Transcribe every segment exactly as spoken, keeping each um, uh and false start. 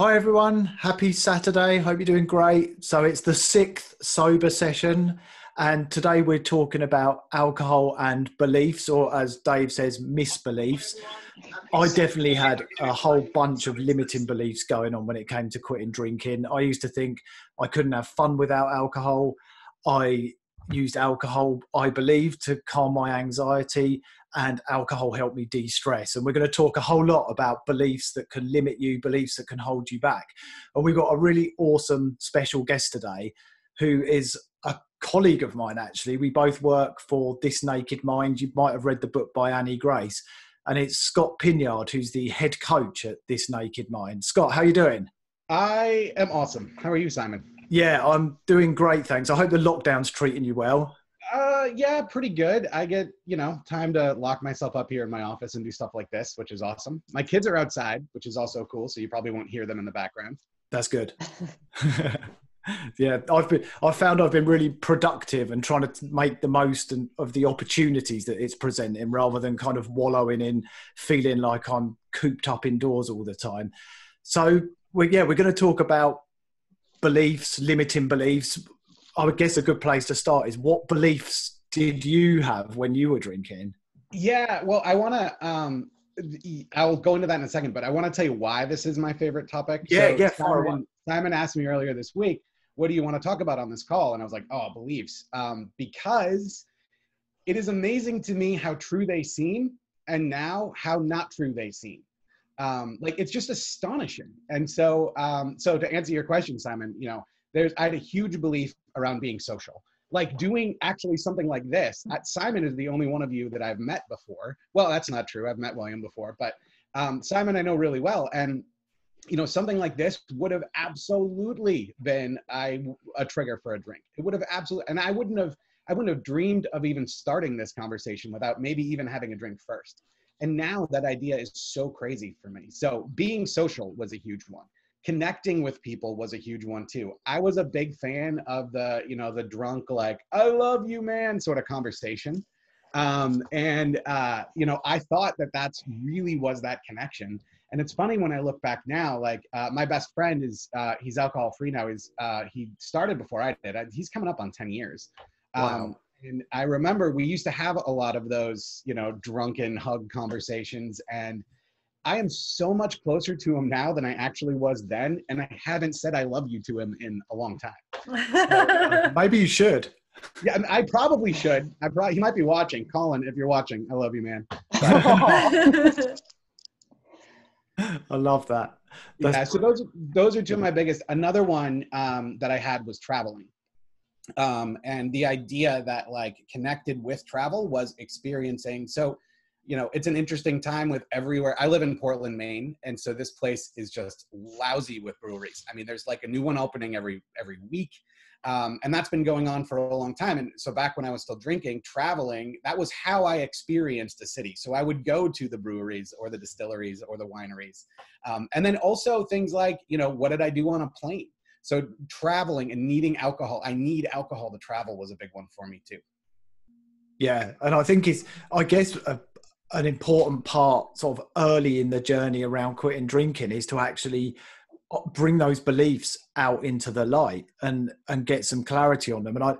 Hi everyone, happy Saturday, hope you're doing great. So it's the sixth sober session and today we're talking about alcohol and beliefs, or as Dave says, misbeliefs. I definitely had a whole bunch of limiting beliefs going on when it came to quitting drinking. I used to think I couldn't have fun without alcohol. I used alcohol, I believe, to calm my anxiety, and alcohol helped me de-stress. And we're going to talk a whole lot about beliefs that can limit you, beliefs that can hold you back. And we've got a really awesome special guest today who is a colleague of mine, actually. We both work for This Naked Mind. You might have read the book by Annie Grace. And it's Scott Pinyard, who's the head coach at This Naked Mind. Scott, how are you doing? I am awesome. How are you, Simon? Yeah, I'm doing great, thanks. I hope the lockdown's treating you well. Uh, yeah, pretty good. I get, you know, time to lock myself up here in my office and do stuff like this, which is awesome. My kids are outside, which is also cool, so you probably won't hear them in the background. That's good. Yeah, I've been, I've found I've been really productive and trying to make the most of the opportunities that it's presenting rather than kind of wallowing in feeling like I'm cooped up indoors all the time. So, we're, yeah, we're going to talk about beliefs, limiting beliefs. I would guess a good place to start is, what beliefs did you have when you were drinking? Yeah, well, I want to, um, I'll go into that in a second, but I want to tell you why this is my favorite topic. Yeah, so yeah. Simon, Simon asked me earlier this week, what do you want to talk about on this call? And I was like, oh, beliefs. Um, because it is amazing to me how true they seem and now how not true they seem. Um, like, it's just astonishing. And so, um, so to answer your question, Simon, you know, there's, I had a huge belief around being social, like doing actually something like this. Simon is the only one of you that I've met before. Well, that's not true. I've met William before, but, um, Simon, I know really well. And, you know, something like this would have absolutely been I, a trigger for a drink. It would have absolutely, and I wouldn't have, I wouldn't have dreamed of even starting this conversation without maybe even having a drink first. And now that idea is so crazy for me. So being social was a huge one. Connecting with people was a huge one too. I was a big fan of the, you know, the drunk, like, I love you, man, sort of conversation. Um, and, uh, you know, I thought that that's really was that connection. And it's funny when I look back now, like, uh, my best friend is, uh, he's alcohol free now. He's, uh, he started before I did. I, he's coming up on ten years. Wow. Um, And I remember we used to have a lot of those, you know, drunken hug conversations. And I am so much closer to him now than I actually was then. And I haven't said I love you to him in a long time. So, uh, maybe you should. Yeah, I probably should. I probably, he might be watching. Colin, if you're watching, I love you, man. I love that. That's yeah, so those, those are two of my biggest. Another one um, that I had was traveling. Um, and the idea that, like, connected with travel was experiencing. So, you know, it's an interesting time with everywhere. I live in Portland, Maine. And so this place is just lousy with breweries. I mean, there's like a new one opening every, every week. Um, and that's been going on for a long time. And so back when I was still drinking, traveling, that was how I experienced the city. So I would go to the breweries or the distilleries or the wineries. Um, and then also things like, you know, what did I do on a plane? So traveling and needing alcohol, I need alcohol to travel was a big one for me too. Yeah, and I think it's, I guess, a, an important part sort of early in the journey around quitting drinking is to actually bring those beliefs out into the light and and get some clarity on them. And I,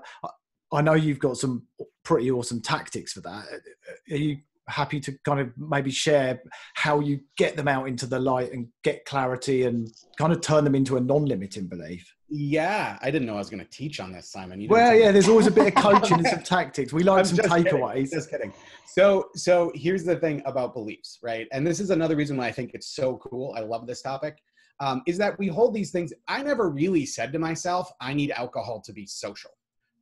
I know you've got some pretty awesome tactics for that. Are you happy to kind of maybe share how you get them out into the light and get clarity and kind of turn them into a non-limiting belief? Yeah, I didn't know I was going to teach on this, Simon. You well, yeah, me. There's always a bit of coaching and some tactics. We like I'm some just takeaways. Kidding. Just kidding. So, so here's the thing about beliefs, right? And this is another reason why I think it's so cool. I love this topic. Um, is that we hold these things. I never really said to myself, I need alcohol to be social,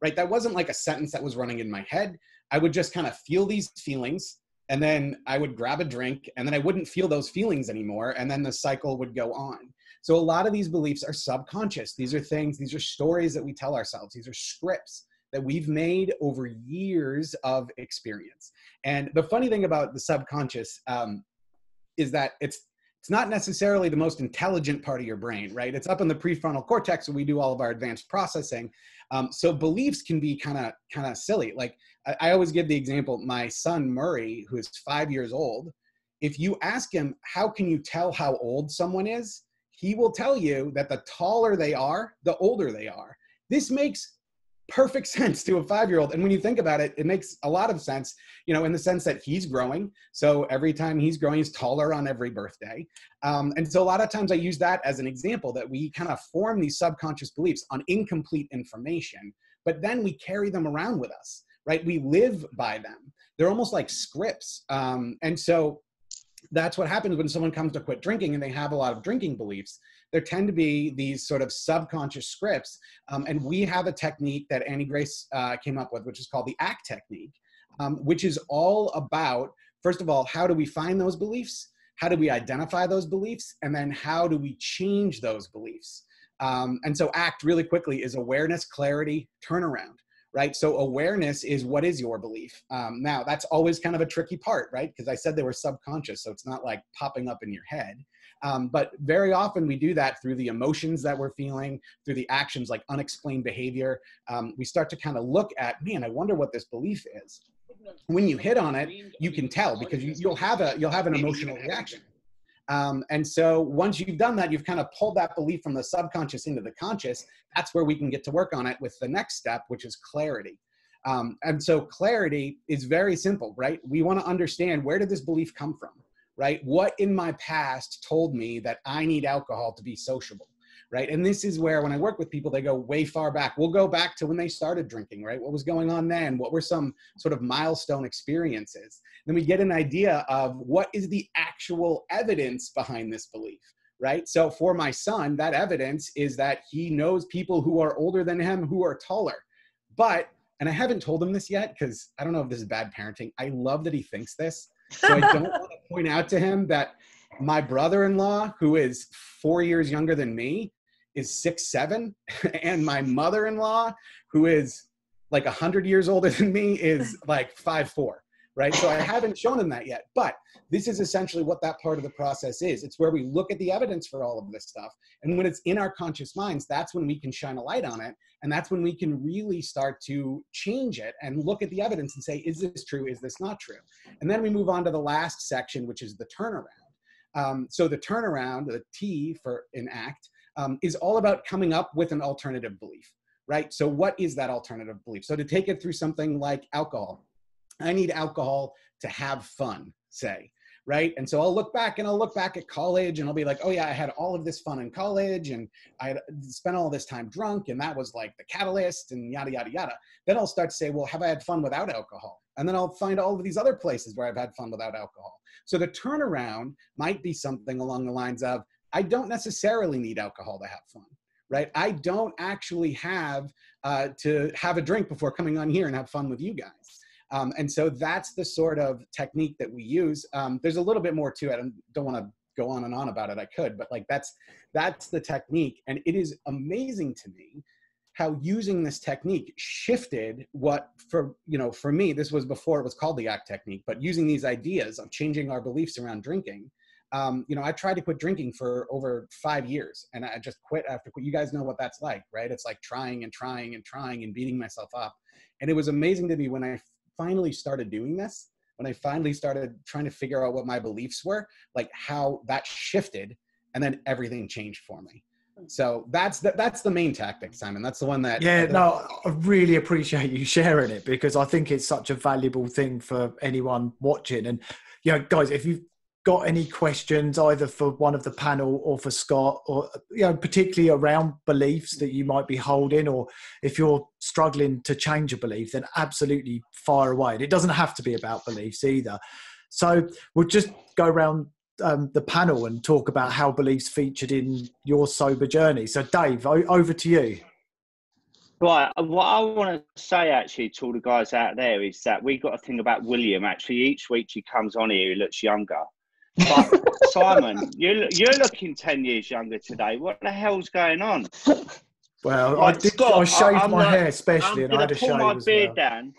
right? That wasn't like a sentence that was running in my head. I would just kind of feel these feelings. And then I would grab a drink and then I wouldn't feel those feelings anymore. And then the cycle would go on. So a lot of these beliefs are subconscious. These are things, these are stories that we tell ourselves. These are scripts that we've made over years of experience. And the funny thing about the subconscious um, is that it's, it's not necessarily the most intelligent part of your brain, right? It's up in the prefrontal cortex where we do all of our advanced processing. Um, so beliefs can be kind of kind of silly. Like, I always give the example, my son Murray, who is five years old, if you ask him, how can you tell how old someone is? he will tell you that the taller they are, the older they are. This makes perfect sense to a five-year-old. And when you think about it, it makes a lot of sense, you know, in the sense that he's growing. So every time he's growing, he's taller on every birthday. Um, and so a lot of times I use that as an example, that we kind of form these subconscious beliefs on incomplete information, but then we carry them around with us, right? We live by them. They're almost like scripts. Um, and so that's what happens when someone comes to quit drinking and they have a lot of drinking beliefs. There tend to be these sort of subconscious scripts. Um, and we have a technique that Annie Grace uh, came up with, which is called the ACT technique, um, which is all about, first of all, how do we find those beliefs? How do we identify those beliefs? And then how do we change those beliefs? Um, and so ACT, really quickly, is awareness, clarity, turnaround. Right? So awareness is, what is your belief? Um, now, that's always kind of a tricky part, right? Because I said they were subconscious, so it's not like popping up in your head. Um, but very often we do that through the emotions that we're feeling, through the actions like unexplained behavior. Um, we start to kind of look at, man, I wonder what this belief is. When you hit on it, you can tell, because you, you'll have a, you'll have an emotional reaction. Um, and so once you've done that, you've kind of pulled that belief from the subconscious into the conscious. That's where we can get to work on it with the next step, which is clarity. Um, and so clarity is very simple, right? We want to understand, where did this belief come from, right? What in my past told me that I need alcohol to be sociable, right? And this is where, when I work with people, they go way far back. We'll go back to when they started drinking, right? What was going on then? What were some sort of milestone experiences? Then we get an idea of what is the actual evidence behind this belief, right? So for my son, that evidence is that he knows people who are older than him who are taller. But, and I haven't told him this yet because I don't know if this is bad parenting. I love that he thinks this. So I don't want to point out to him that my brother-in-law, who is four years younger than me, is six seven, and my mother-in-law, who is like one hundred years older than me, is like five four, right? So I haven't shown him that yet, but this is essentially what that part of the process is. It's where we look at the evidence for all of this stuff, and when it's in our conscious minds, that's when we can shine a light on it, and that's when we can really start to change it and look at the evidence and say, is this true? Is this not true? And then we move on to the last section, which is the turnaround. Um, so the turnaround, the T for an ACT, Um, is all about coming up with an alternative belief, right? So what is that alternative belief? So to take it through something like alcohol, I need alcohol to have fun, say, right? And so I'll look back and I'll look back at college and I'll be like, oh yeah, I had all of this fun in college and I spent all this time drunk and that was like the catalyst and yada, yada, yada. Then I'll start to say, well, have I had fun without alcohol? And then I'll find all of these other places where I've had fun without alcohol. So the turnaround might be something along the lines of, I don't necessarily need alcohol to have fun, right? I don't actually have uh, to have a drink before coming on here and have fun with you guys. Um, and so that's the sort of technique that we use. Um, there's a little bit more to it. I don't want to go on and on about it. I could, but like that's, that's the technique. And it is amazing to me how using this technique shifted what for, you know, for me, this was before it was called the ACT technique, but using these ideas of changing our beliefs around drinking. Um, you know, I tried to quit drinking for over five years and I just quit after quit. You guys know what that's like, right? It's like trying and trying and trying and beating myself up. And it was amazing to me when I finally started doing this, when I finally started trying to figure out what my beliefs were, like how that shifted and then everything changed for me. So that's the, that's the main tactic, Simon. That's the one that... Yeah, no, I really appreciate you sharing it because I think it's such a valuable thing for anyone watching. And, you know, guys, if you've got any questions either for one of the panel or for Scott, or you know, particularly around beliefs that you might be holding, or if you're struggling to change a belief, then absolutely fire away. And it doesn't have to be about beliefs either. So we'll just go around um, the panel and talk about how beliefs featured in your sober journey. So Dave, o- over to you. Right, what I want to say actually to all the guys out there is that we got a thing about William. Actually, each week he comes on here, he looks younger. But Simon, you're, you're looking ten years younger today. What the hell's going on? Well, like, I did. Scott, I shaved I'm my like, hair, especially, I'm and I had a shave my as beard well. Down.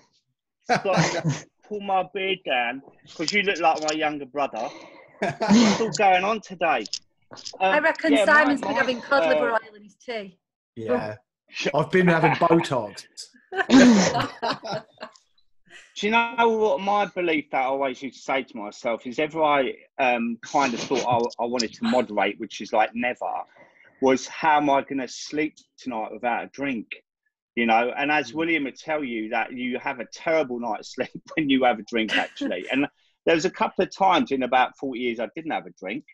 Scott, I'm gonna pull my beard down because you look like my younger brother. What's all going on today? Um, I reckon yeah, Simon's my, been my, having cod liver uh, oil in his tea. Yeah, I've been having Botox. Do you know what my belief that I always used to say to myself is, ever I um, kind of thought I, I wanted to moderate, which is like never, was how am I going to sleep tonight without a drink? You know, and as William would tell you, that you have a terrible night's sleep when you have a drink, actually. And there was a couple of times in about forty years I didn't have a drink.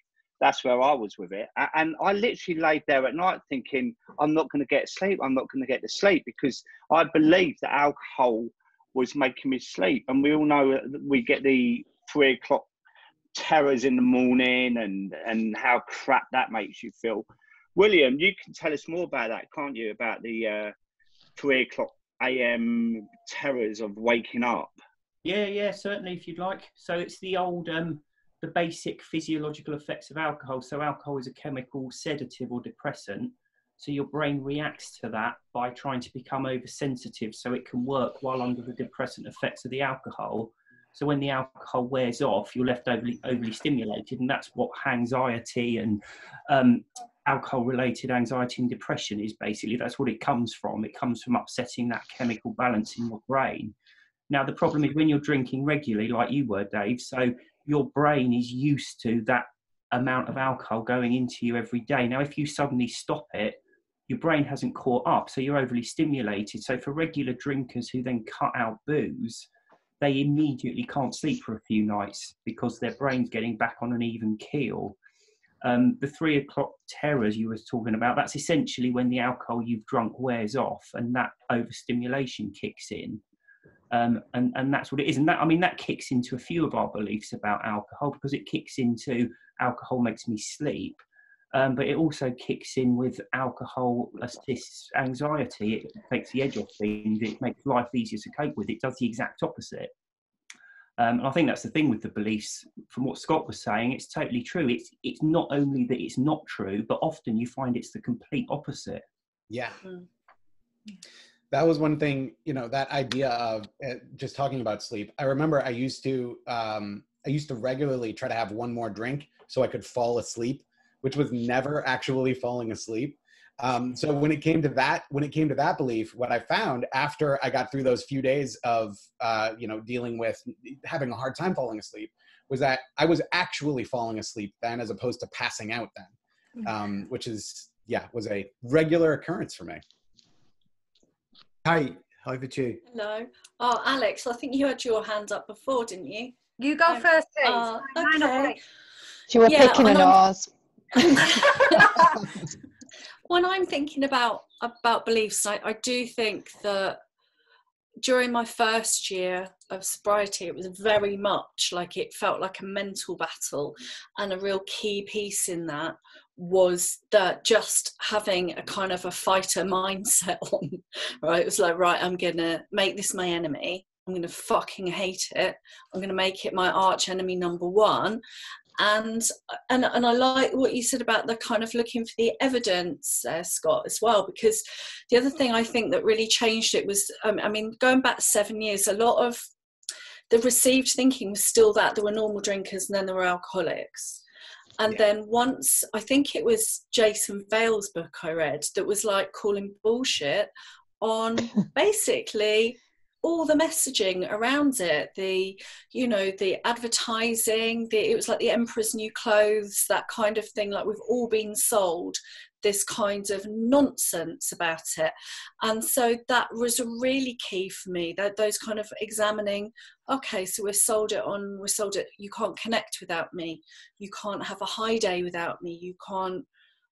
That's where I was with it. And I literally laid there at night thinking, I'm not going to get sleep. I'm not going to get to sleep, because I believed that alcohol was making me sleep. And we all know that we get the three o'clock terrors in the morning and, and how crap that makes you feel. William, you can tell us more about that, can't you, about the uh, three o'clock a m terrors of waking up? Yeah, yeah, certainly, if you'd like. So it's the old, um, the basic physiological effects of alcohol. So alcohol is a chemical sedative or depressant. So your brain reacts to that by trying to become oversensitive so it can work while under the depressant effects of the alcohol. So when the alcohol wears off, you're left overly, overly stimulated, and that's what anxiety and um, alcohol-related anxiety and depression is, basically. That's what it comes from. It comes from upsetting that chemical balance in your brain. Now, the problem is when you're drinking regularly, like you were, Dave, so your brain is used to that amount of alcohol going into you every day. Now, if you suddenly stop it, your brain hasn't caught up, so you're overly stimulated. So for regular drinkers who then cut out booze, they immediately can't sleep for a few nights because their brain's getting back on an even keel. Um, the three o'clock terrors you were talking about, that's essentially when the alcohol you've drunk wears off and that overstimulation kicks in. Um, and, and that's what it is. And that, I mean, that kicks into a few of our beliefs about alcohol, because it kicks into alcohol makes me sleep. Um, but it also kicks in with alcohol assists anxiety. It takes the edge off things. It makes life easier to cope with. It does the exact opposite. Um, and I think that's the thing with the beliefs. From what Scott was saying, it's totally true. It's it's not only that it's not true, but often you find it's the complete opposite. Yeah. That was one thing, you know, that idea of uh, just talking about sleep. I remember I used to, um, I used to regularly try to have one more drink so I could fall asleep, which was never actually falling asleep. Um, so when it came to that, when it came to that belief, what I found after I got through those few days of, uh, you know, dealing with having a hard time falling asleep, was that I was actually falling asleep then, as opposed to passing out then, um, which is, yeah, was a regular occurrence for me. Kate, over to you. Hello. Oh, Alex, I think you had your hand up before, didn't you? You go um, first, please. Uh, okay. You were yeah, picking an ours. When I'm thinking about about beliefs, I, I do think that during my first year of sobriety, it was very much like it felt like a mental battle, and a real key piece in that was that just having a kind of a fighter mindset on, right? It was like, right, I'm gonna make this my enemy. I'm gonna fucking hate it. I'm gonna make it my arch enemy number one. And, and and I like what you said about the kind of looking for the evidence, uh, Scott, as well, because the other thing I think that really changed it was, um, I mean, going back seven years, a lot of the received thinking was still that there were normal drinkers and then there were alcoholics. And yeah. Then once, I think it was Jason Vale's book I read that was like calling bullshit on basically all the messaging around it, the, you know, the advertising, the, it was like the Emperor's New Clothes, that kind of thing, like we've all been sold this kind of nonsense about it. And so that was really key for me, that those kind of examining, okay, so we're sold it on, we're sold it, you can't connect without me, you can't have a high day without me, you can't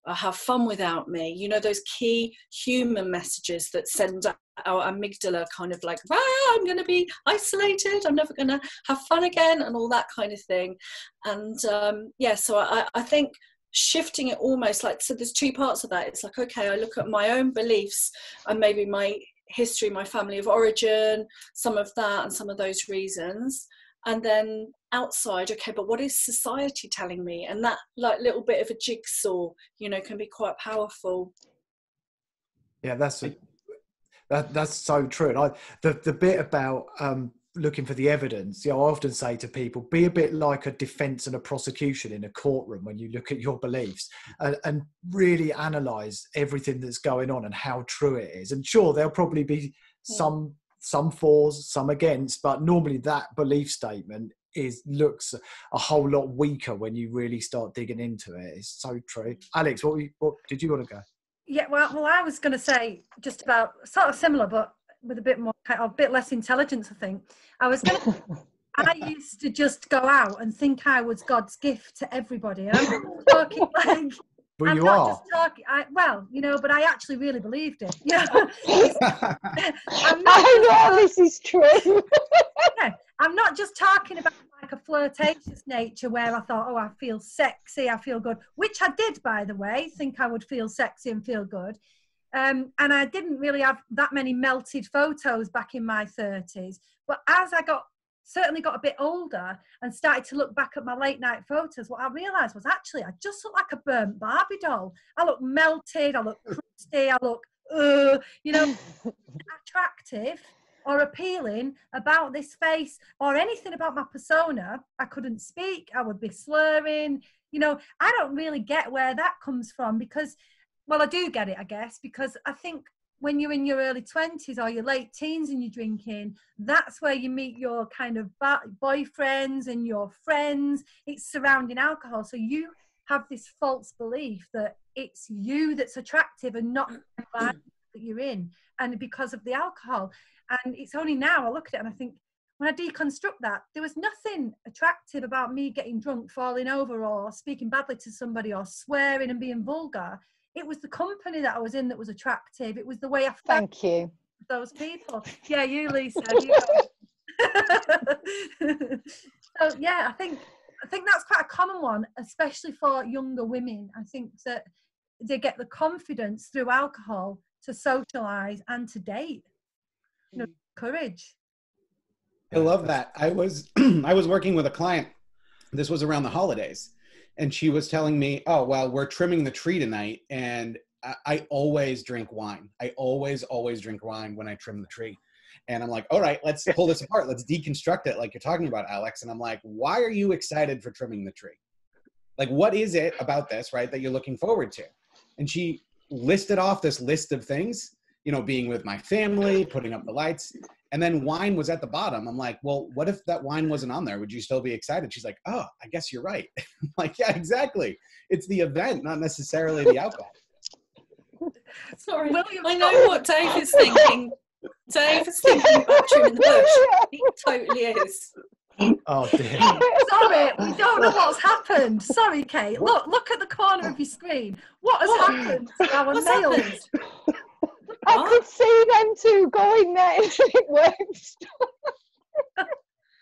have fun without me, you know, those key human messages that send our amygdala kind of like, ah, I'm going to be isolated, I'm never going to have fun again, and all that kind of thing. And um, yeah, so I, I think shifting it almost like, so there's two parts of that. It's like, okay, I look at my own beliefs and maybe my history, my family of origin, some of that and some of those reasons. And then outside, okay, but what is society telling me? And that like little bit of a jigsaw, you know, can be quite powerful. Yeah, that's a, that, that's so true. And I, the the bit about um, looking for the evidence, you know, I often say to people, be a bit like a defence and a prosecution in a courtroom when you look at your beliefs, and, and really analyse everything that's going on and how true it is. And sure, there'll probably be some some fours, some against, but normally that belief statement is looks a whole lot weaker when you really start digging into it. It's so true. Alex, what, were you, what did you want to go? Yeah, well, well, I was going to say just about sort of similar, but with a bit more, a bit less intelligence, I think. I was going to, I used to just go out and think I was God's gift to everybody. And I'm talking like, but I'm you not are. Just talking, I, well, you know, but I actually really believed it. Yeah. I'm not, I know this is true. Yeah, I'm not just talking about like a flirtatious nature where I thought, oh, I feel sexy, I feel good, which I did, by the way, think I would feel sexy and feel good. Um, and I didn't really have that many melted photos back in my thirties. But as I got, certainly got a bit older and started to look back at my late night photos, what I realised was actually I just looked like a burnt Barbie doll. I look melted, I look crusty, I look, uh, you know, attractive or appealing about this face or anything about my persona. I couldn't speak, I would be slurring. You know, I don't really get where that comes from because, well, I do get it, I guess, because I think when you're in your early twenties or your late teens and you're drinking, that's where you meet your kind of boyfriends and your friends. It's surrounding alcohol. So you have this false belief that it's you that's attractive and not the environment that you're in, and because of the alcohol. And it's only now I look at it and I think, when I deconstruct that, there was nothing attractive about me getting drunk, falling over or speaking badly to somebody or swearing and being vulgar. It was the company that I was in that was attractive. It was the way I felt. Thank you. Those people. Yeah, you, Lisa. You so yeah, I think I think that's quite a common one, especially for younger women. I think that they get the confidence through alcohol to socialise and to date. You know, courage. I love that. I was I was working with a client. This was around the holidays. And she was telling me, oh, well, we're trimming the tree tonight. And I, I always drink wine. I always, always drink wine when I trim the tree. And I'm like, all right, let's pull this apart. Let's deconstruct it like you're talking about, Alex. And I'm like, why are you excited for trimming the tree? Like, what is it about this, right, that you're looking forward to? And she listed off this list of things, you know, being with my family, putting up the lights. And then wine was at the bottom. I'm like, well, what if that wine wasn't on there? Would you still be excited? She's like, oh, I guess you're right. I'm like, yeah, exactly. It's the event, not necessarily the alcohol. Sorry, William, I know what Dave is thinking. Dave is thinking about you in the bush. He totally is. Oh, dear. Sorry, we don't know what's happened. Sorry, Kate. Look, look at the corner of your screen. What has what? happened to our what's nails? Happened? I oh. could see them two going there if it worked.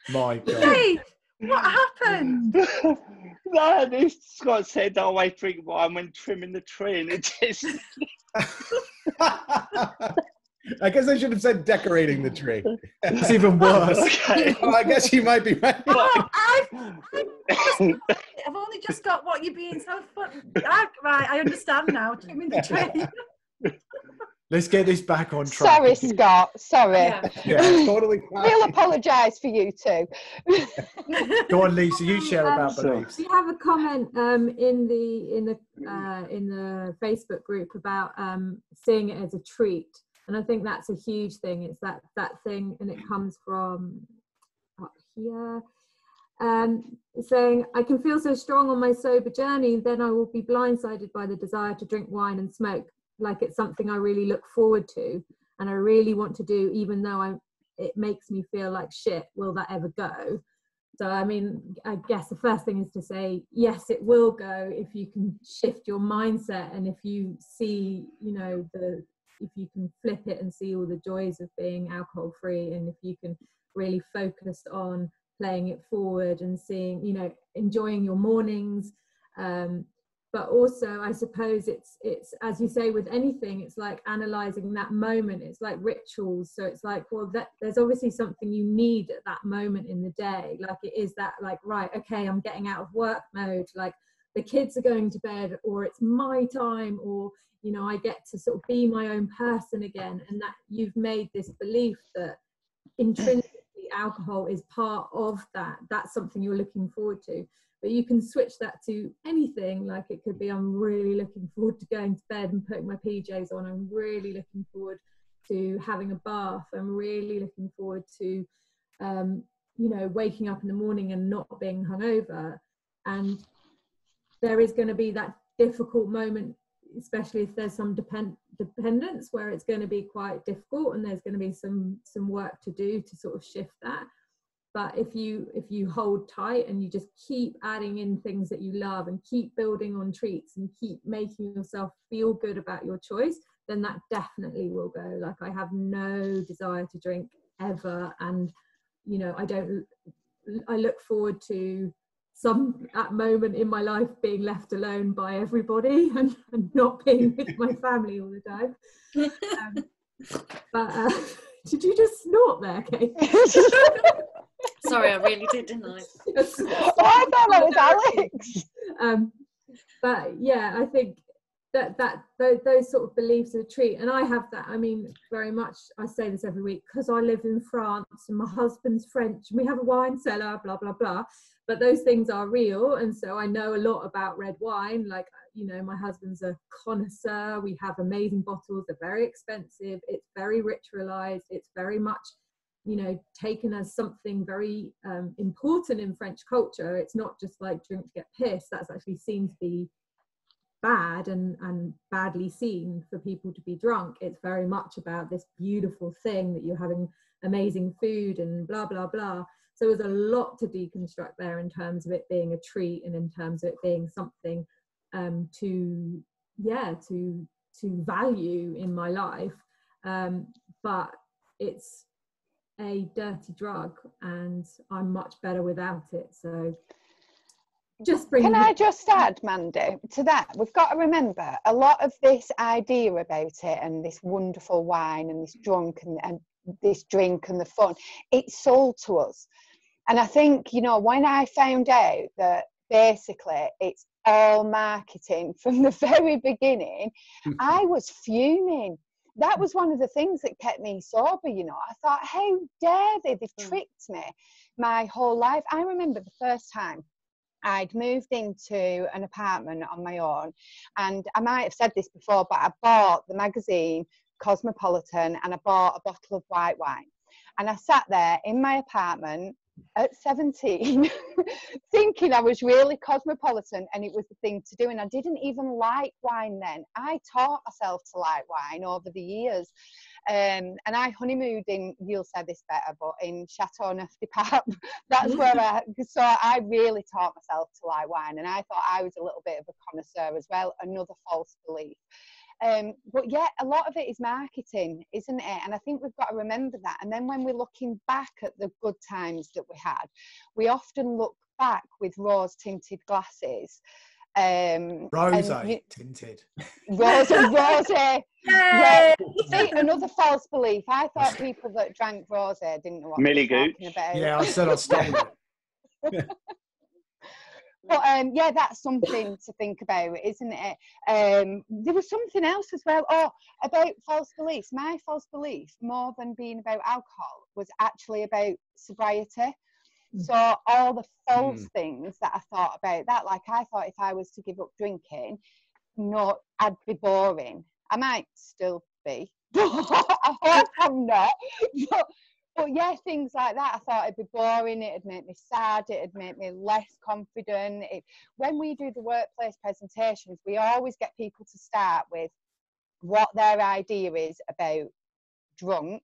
My God. Hey, what happened? No, this Scott said, oh, I drink wine when trimming the tree, and it just... I guess I should have said decorating the tree. It's even worse. Okay. Well, I guess you might be right. Oh, I've, I've, I've only just got what you're being so fun. I, right, I understand now. Trimming the tree. Let's get this back on track. Sorry, Scott. Sorry. Yeah, yeah totally. Fine. We'll apologise for you too. Go on, Lisa. You share um, about beliefs. We have a comment um, in the in the uh, in the Facebook group about um, seeing it as a treat, and I think that's a huge thing. It's that that thing, and it comes from up here. Um, saying, I can feel so strong on my sober journey, then I will be blindsided by the desire to drink wine and smoke. Like it's something I really look forward to and I really want to do, even though I it makes me feel like shit, will that ever go? So I mean, I guess the first thing is to say, yes, it will go if you can shift your mindset and if you see, you know, the if you can flip it and see all the joys of being alcohol free, and if you can really focus on playing it forward and seeing, you know, enjoying your mornings. Um, But also, I suppose it's, it's as you say with anything, it's like analysing that moment. It's like rituals. So it's like, well, that, there's obviously something you need at that moment in the day. Like it is that like, right, okay, I'm getting out of work mode. Like the kids are going to bed, or it's my time, or, you know, I get to sort of be my own person again. And that you've made this belief that intrinsically alcohol is part of that. That's something you're looking forward to. But you can switch that to anything. Like it could be, I'm really looking forward to going to bed and putting my P Js on. I'm really looking forward to having a bath. I'm really looking forward to, um, you know, waking up in the morning and not being hungover. And there is going to be that difficult moment, especially if there's some depend dependence where it's going to be quite difficult, and there's going to be some some work to do to sort of shift that. But if you if you hold tight and you just keep adding in things that you love and keep building on treats and keep making yourself feel good about your choice, then that definitely will go. Like, I have no desire to drink ever, and you know, I don't I look forward to some at moment in my life being left alone by everybody and, and not being with my family all the time. Um, but uh, did you just snort there, Kate? Sorry, I really did, didn't I? Oh, I thought that was Alex. Um, but yeah, I think that that those, those sort of beliefs are a treat, and I have that. I mean, very much. I say this every week because I live in France and my husband's French, and we have a wine cellar, blah blah blah. But those things are real, and so I know a lot about red wine. Like, you know, my husband's a connoisseur. We have amazing bottles. They're very expensive. It's very ritualized. It's very much, you know, taken as something very um, important in French culture. It's not just like drink to get pissed. That's actually seen to be bad and, and badly seen for people to be drunk. It's very much about this beautiful thing that you're having amazing food and blah, blah, blah. So there's a lot to deconstruct there in terms of it being a treat and in terms of it being something um, to, yeah, to, to value in my life. Um, but it's a dirty drug, and I'm much better without it. So just bring Can I just add, Mandy, to that? We've got to remember a lot of this idea about it and this wonderful wine and this drunk and, and this drink and the fun, it's sold to us. And I think, you know, when I found out that basically it's all marketing from the very beginning, I was fuming. That was one of the things that kept me sober, you know. I thought, how dare they? They've tricked me my whole life. I remember the first time I'd moved into an apartment on my own, and I might have said this before, but I bought the magazine Cosmopolitan and I bought a bottle of white wine. And I sat there in my apartment at seventeen thinking I was really cosmopolitan and it was the thing to do, and I didn't even like wine then. I taught myself to like wine over the years, um, and I honeymooned in, you'll say this better, but in Chateauneuf-du-Pape. That's where I so I really taught myself to like wine, and I thought I was a little bit of a connoisseur as well, another false belief. Um, but yeah, a lot of it is marketing, isn't it? And I think we've got to remember that. And then when we're looking back at the good times that we had, we often look back with rose-tinted glasses. Um, rose-tinted. Rose, rose. Yeah. See, another false belief. I thought people that drank rose didn't know what Millie they were talking Gooch. About. Yeah, I said I'll stop it. But um, yeah, that's something to think about, isn't it? Um, there was something else as well. Oh, about false beliefs. My false belief, more than being about alcohol, was actually about sobriety. So all the false mm. things that I thought about that, like I thought if I was to give up drinking, no, I'd be boring. I might still be. I hope I'm not. But, But yeah, things like that. I thought it'd be boring, it'd make me sad, it'd make me less confident. It, when we do the workplace presentations, we always get people to start with what their idea is about drunk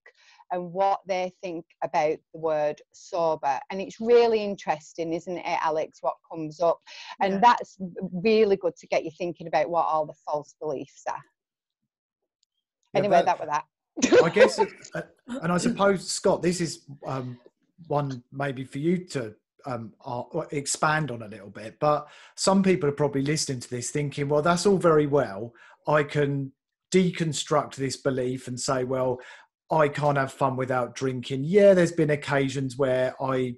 and what they think about the word sober. And it's really interesting, isn't it, Alex, what comes up? And yeah, that's really good to get you thinking about what all the false beliefs are. Yeah, anyway, that was that. I guess, it, uh, and I suppose, Scott, this is um, one maybe for you to um, uh, expand on a little bit, but some people are probably listening to this thinking, well, that's all very well. I can deconstruct this belief and say, well, I can't have fun without drinking. Yeah, there's been occasions where I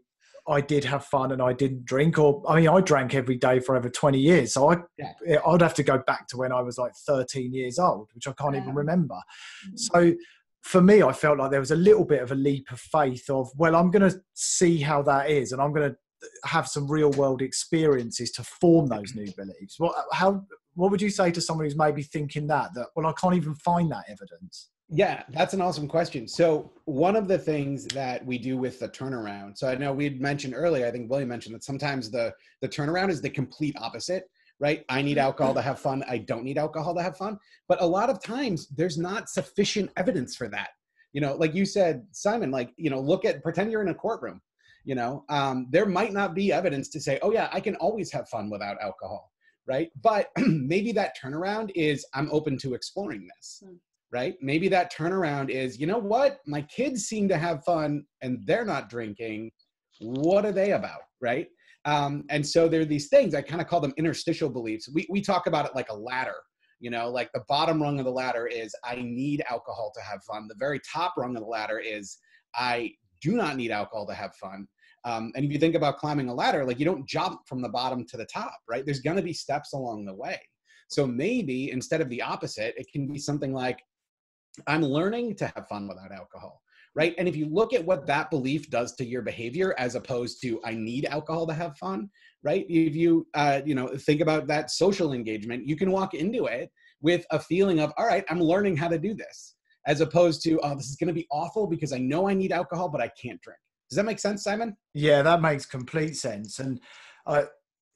I did have fun and I didn't drink, or I mean, I drank every day for over twenty years. So I, yeah. I'd have to go back to when I was like thirteen years old, which I can't yeah. even remember. Mm-hmm. So for me, I felt like there was a little bit of a leap of faith of, well, I'm going to see how that is. And I'm going to have some real world experiences to form those new beliefs. What, how, what would you say to someone who's maybe thinking that, that, well, I can't even find that evidence? Yeah, that's an awesome question. So one of the things that we do with the turnaround, so I know we'd mentioned earlier, I think William mentioned that sometimes the, the turnaround is the complete opposite, right? I need alcohol to have fun. I don't need alcohol to have fun. But a lot of times there's not sufficient evidence for that. You know, like you said, Simon, like, you know, look at, pretend you're in a courtroom, you know, um, there might not be evidence to say, oh yeah, I can always have fun without alcohol, right? But maybe that turnaround is, I'm open to exploring this. Mm. Right? Maybe that turnaround is, you know what? My kids seem to have fun and they're not drinking. What are they about? Right? Um, and so there are these things, I kind of call them interstitial beliefs. We, we talk about it like a ladder, you know, like the bottom rung of the ladder is I need alcohol to have fun. The very top rung of the ladder is I do not need alcohol to have fun. Um, and if you think about climbing a ladder, like you don't jump from the bottom to the top, right? There's going to be steps along the way. So maybe instead of the opposite, it can be something like, I'm learning to have fun without alcohol, right? And if you look at what that belief does to your behavior, as opposed to I need alcohol to have fun, right? If you, uh, you know, think about that social engagement, you can walk into it with a feeling of, all right, I'm learning how to do this, as opposed to, oh, this is going to be awful because I know I need alcohol, but I can't drink. Does that make sense, Simon? Yeah, that makes complete sense. And uh,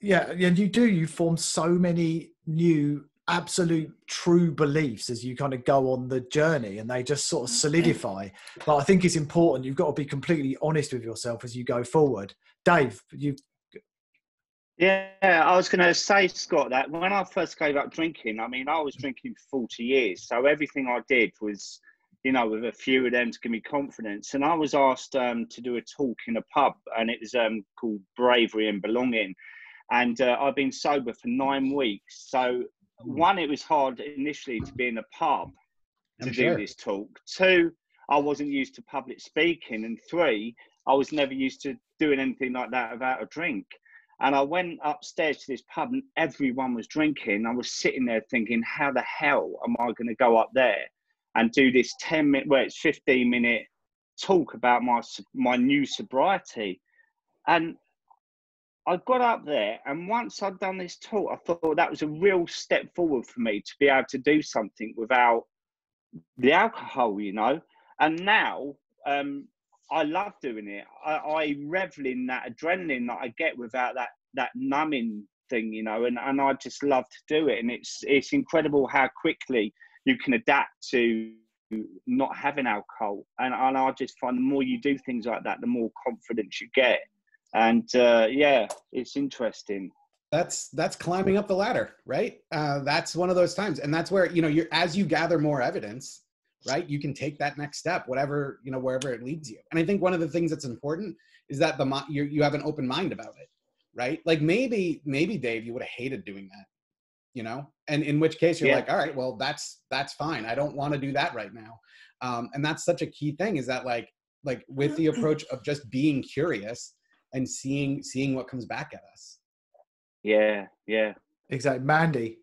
yeah, and you do, you form so many new absolute true beliefs as you kind of go on the journey, and they just sort of solidify. But I think it's important, you've got to be completely honest with yourself as you go forward. Dave, you? Yeah, I was going to say, Scott, that when I first gave up drinking, I mean, I was drinking for forty years, so everything I did was, you know, with a few of them to give me confidence. And I was asked um, to do a talk in a pub, and it was um, called Bravery and Belonging, and uh, I've been sober for nine weeks. So one, it was hard initially to be in a pub to do this talk. Two, I wasn't used to public speaking. And three, I was never used to doing anything like that without a drink. And I went upstairs to this pub and everyone was drinking. I was sitting there thinking, how the hell am I going to go up there and do this ten minute, well, it's fifteen minute talk about my, my new sobriety? And I got up there, and once I'd done this talk, I thought that was a real step forward for me to be able to do something without the alcohol, you know. And now um, I love doing it. I, I revel in that adrenaline that I get without that, that numbing thing, you know, and, and I just love to do it. And it's, it's incredible how quickly you can adapt to not having alcohol. And, and I just find the more you do things like that, the more confidence you get. And uh, yeah, it's interesting. That's that's climbing up the ladder, right? Uh, that's one of those times, and that's where, you know, you're, as you gather more evidence, right, you can take that next step, whatever, you know, wherever it leads you. And I think one of the things that's important is that the you you have an open mind about it, right? Like maybe maybe Dave, you would have hated doing that, you know, and in which case you're yeah. like, all right, well that's that's fine. I don't want to do that right now, um, and that's such a key thing, is that like like with the approach of just being curious and seeing seeing what comes back at us. Yeah, yeah. Exactly. Mandy?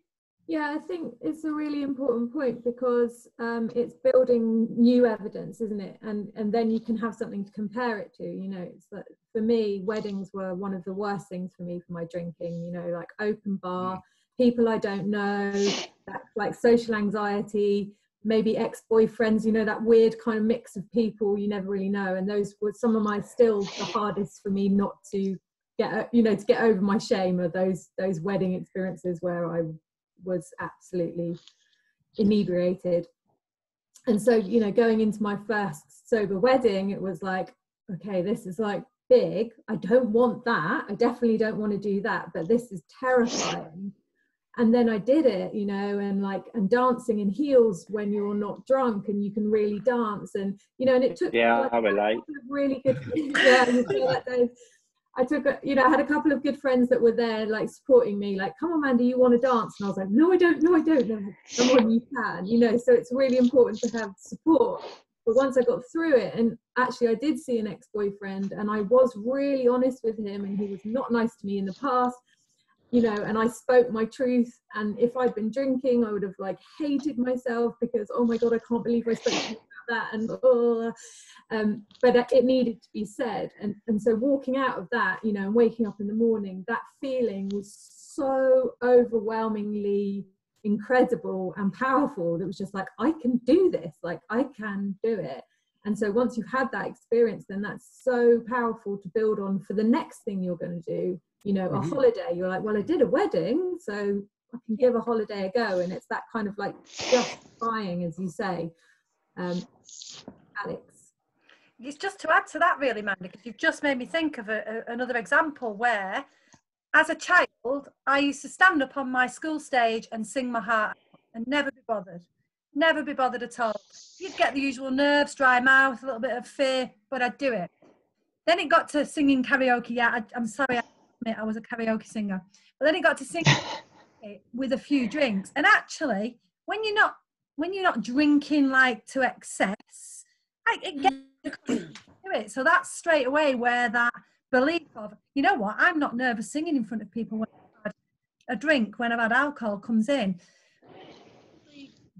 Yeah, I think it's a really important point, because um, it's building new evidence, isn't it? And, and then you can have something to compare it to, you know. It's like, for me, weddings were one of the worst things for me for my drinking, you know, like open bar, people I don't know, that, like social anxiety, maybe ex-boyfriends, you know, that weird kind of mix of people you never really know. And those were some of my, still the hardest for me not to get, you know, to get over my shame, or those, those wedding experiences where I was absolutely inebriated. And so, you know, going into my first sober wedding, it was like, okay, this is like big. I don't want that. I definitely don't want to do that, but this is terrifying. And then I did it, you know, and like, and dancing in heels when you're not drunk and you can really dance, and, you know, and it took, yeah, like, I relate. Really good, yeah, you feel like those, I took, a, you know, I had a couple of good friends that were there, like supporting me, like, come on, Mandy, you want to dance? And I was like, no, I don't, no, I don't, no, come on, you can, you know. So it's really important to have support. But once I got through it, and actually I did see an ex-boyfriend, and I was really honest with him, and he was not nice to me in the past. You know, and I spoke my truth, and if I'd been drinking, I would have like hated myself, because, oh my God, I can't believe I spoke about that, and oh, um, but it needed to be said. And, and so walking out of that, you know, and waking up in the morning, that feeling was so overwhelmingly incredible and powerful. That was just like, I can do this, like I can do it. And so once you've had that experience, then that's so powerful to build on for the next thing you're going to do, you know, mm-hmm. a holiday. You're like, well, I did a wedding, so I can give a holiday a go. And it's that kind of like just trying, as you say. Um, Alex. It's just to add to that really, Mandy, because you've just made me think of a, a, another example where as a child, I used to stand up on my school stage and sing my heart out and never be bothered. Never be bothered at all. You'd get the usual nerves, dry mouth, a little bit of fear, but I'd do it. Then it got to singing karaoke. Yeah, I, I'm sorry, I admit I was a karaoke singer. But then it got to singing with a few drinks. And actually, when you're not when you're not drinking like to excess, I, it gets you to do it. So that's straight away where that belief of, you know what, I'm not nervous singing in front of people when I've had a drink, when I've had alcohol, comes in.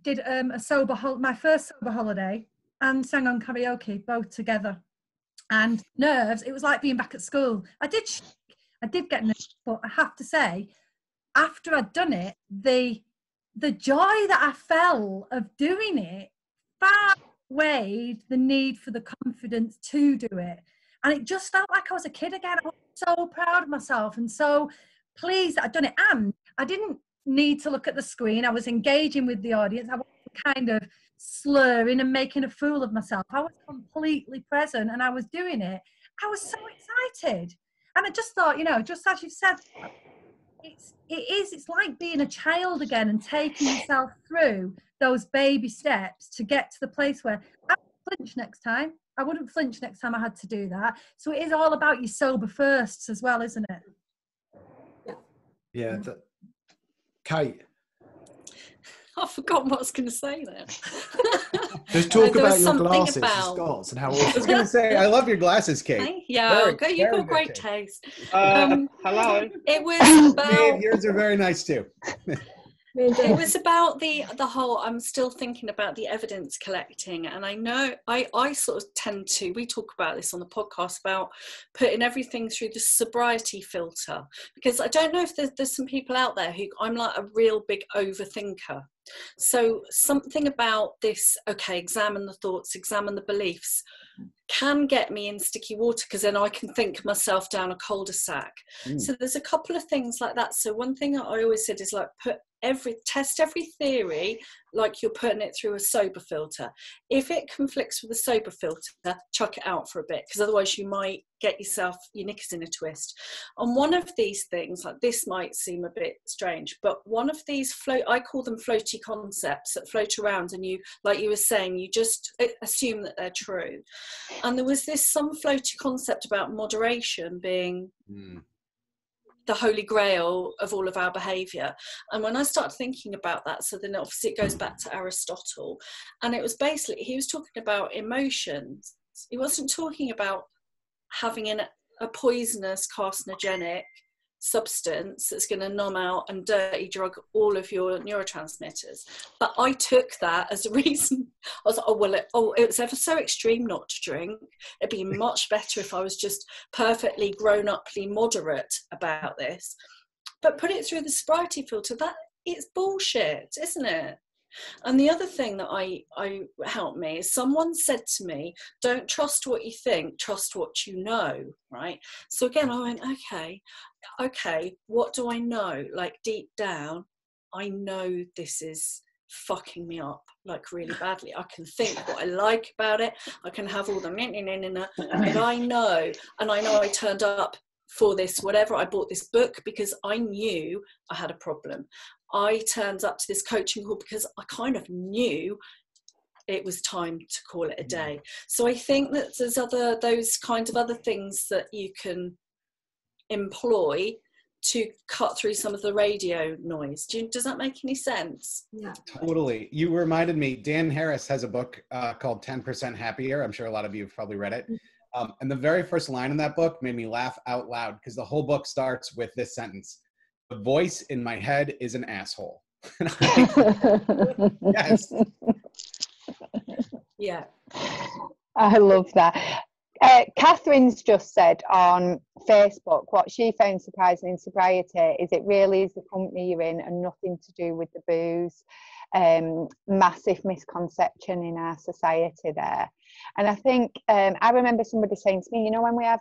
Did um, a sober hol- my first sober holiday and sang on karaoke both together, and nerves, it was like being back at school. I did sh- I did get nervous, but I have to say, after I'd done it, the the joy that I felt of doing it far outweighed the need for the confidence to do it, and it just felt like I was a kid again. I was so proud of myself and so pleased that I'd done it, and I didn't need to look at the screen. I was engaging with the audience. I wasn't kind of slurring and making a fool of myself. I was completely present and I was doing it. I was so excited. And I just thought, you know, just as you've said, it's, it is, it's like being a child again and taking yourself through those baby steps to get to the place where I wouldn't flinch next time. I wouldn't flinch next time I had to do that. So it is all about your sober firsts as well, isn't it? Yeah. Yeah. Th- Kate. I've forgotten what I was going to say there. Just talk there about your glasses, about... Scots, and how awesome. I was going to say, I love your glasses, Kate. Thank you. Very, very you've got great taste. Uh, um, hello. It was about... Man, yours are very nice, too. It was about the the whole, I'm still thinking about the evidence collecting, and I know I, I sort of tend to, we talk about this on the podcast, about putting everything through the sobriety filter, because I don't know if there's, there's some people out there who, I'm like a real big overthinker. So something about this, okay, examine the thoughts, examine the beliefs, can get me in sticky water, because then I can think myself down a cul-de-sac. Mm. So there's a couple of things like that. So one thing that I always said is like, put every test every theory like you're putting it through a sober filter. If it conflicts with a sober filter, chuck it out for a bit, because otherwise you might get yourself your knickers in a twist. And one of these things, like this might seem a bit strange, but one of these float, I call them floaty concepts that float around, and you, like you were saying, you just assume that they're true. And there was this some floaty concept about moderation being mm. the holy grail of all of our behaviour. And when I started thinking about that, so then obviously it goes back to Aristotle, and it was basically, he was talking about emotions. He wasn't talking about having an, a poisonous carcinogenic substance that's going to numb out and dirty drug all of your neurotransmitters. But I took that as a reason. I was like, oh, well, it, oh, it's ever so extreme not to drink. It'd be much better if I was just perfectly grown-uply moderate about this. But put it through the sobriety filter. That it's bullshit, isn't it? And the other thing that I, I helped me is someone said to me, don't trust what you think, trust what you know, right? So again, I went, okay, okay, what do I know? Like deep down, I know this is fucking me up, like really badly. I can think what I like about it. I can have all the, and I know, and I know I turned up for this, whatever, I bought this book because I knew I had a problem. I turned up to this coaching call because I kind of knew it was time to call it a day. So I think that there's other, those kind of other things that you can employ to cut through some of the radio noise. Do you, does that make any sense? Yeah, totally. You reminded me, Dan Harris has a book uh, called ten percent Happier. I'm sure a lot of you have probably read it. Um, and the very first line in that book made me laugh out loud because the whole book starts with this sentence. The voice in my head is an asshole. Yes. Yeah. I love that. Uh, Catherine's just said on Facebook, what she found surprising in sobriety is it really is the company you're in and nothing to do with the booze. Um, massive misconception in our society there. And I think, um, I remember somebody saying to me, you know, when we have,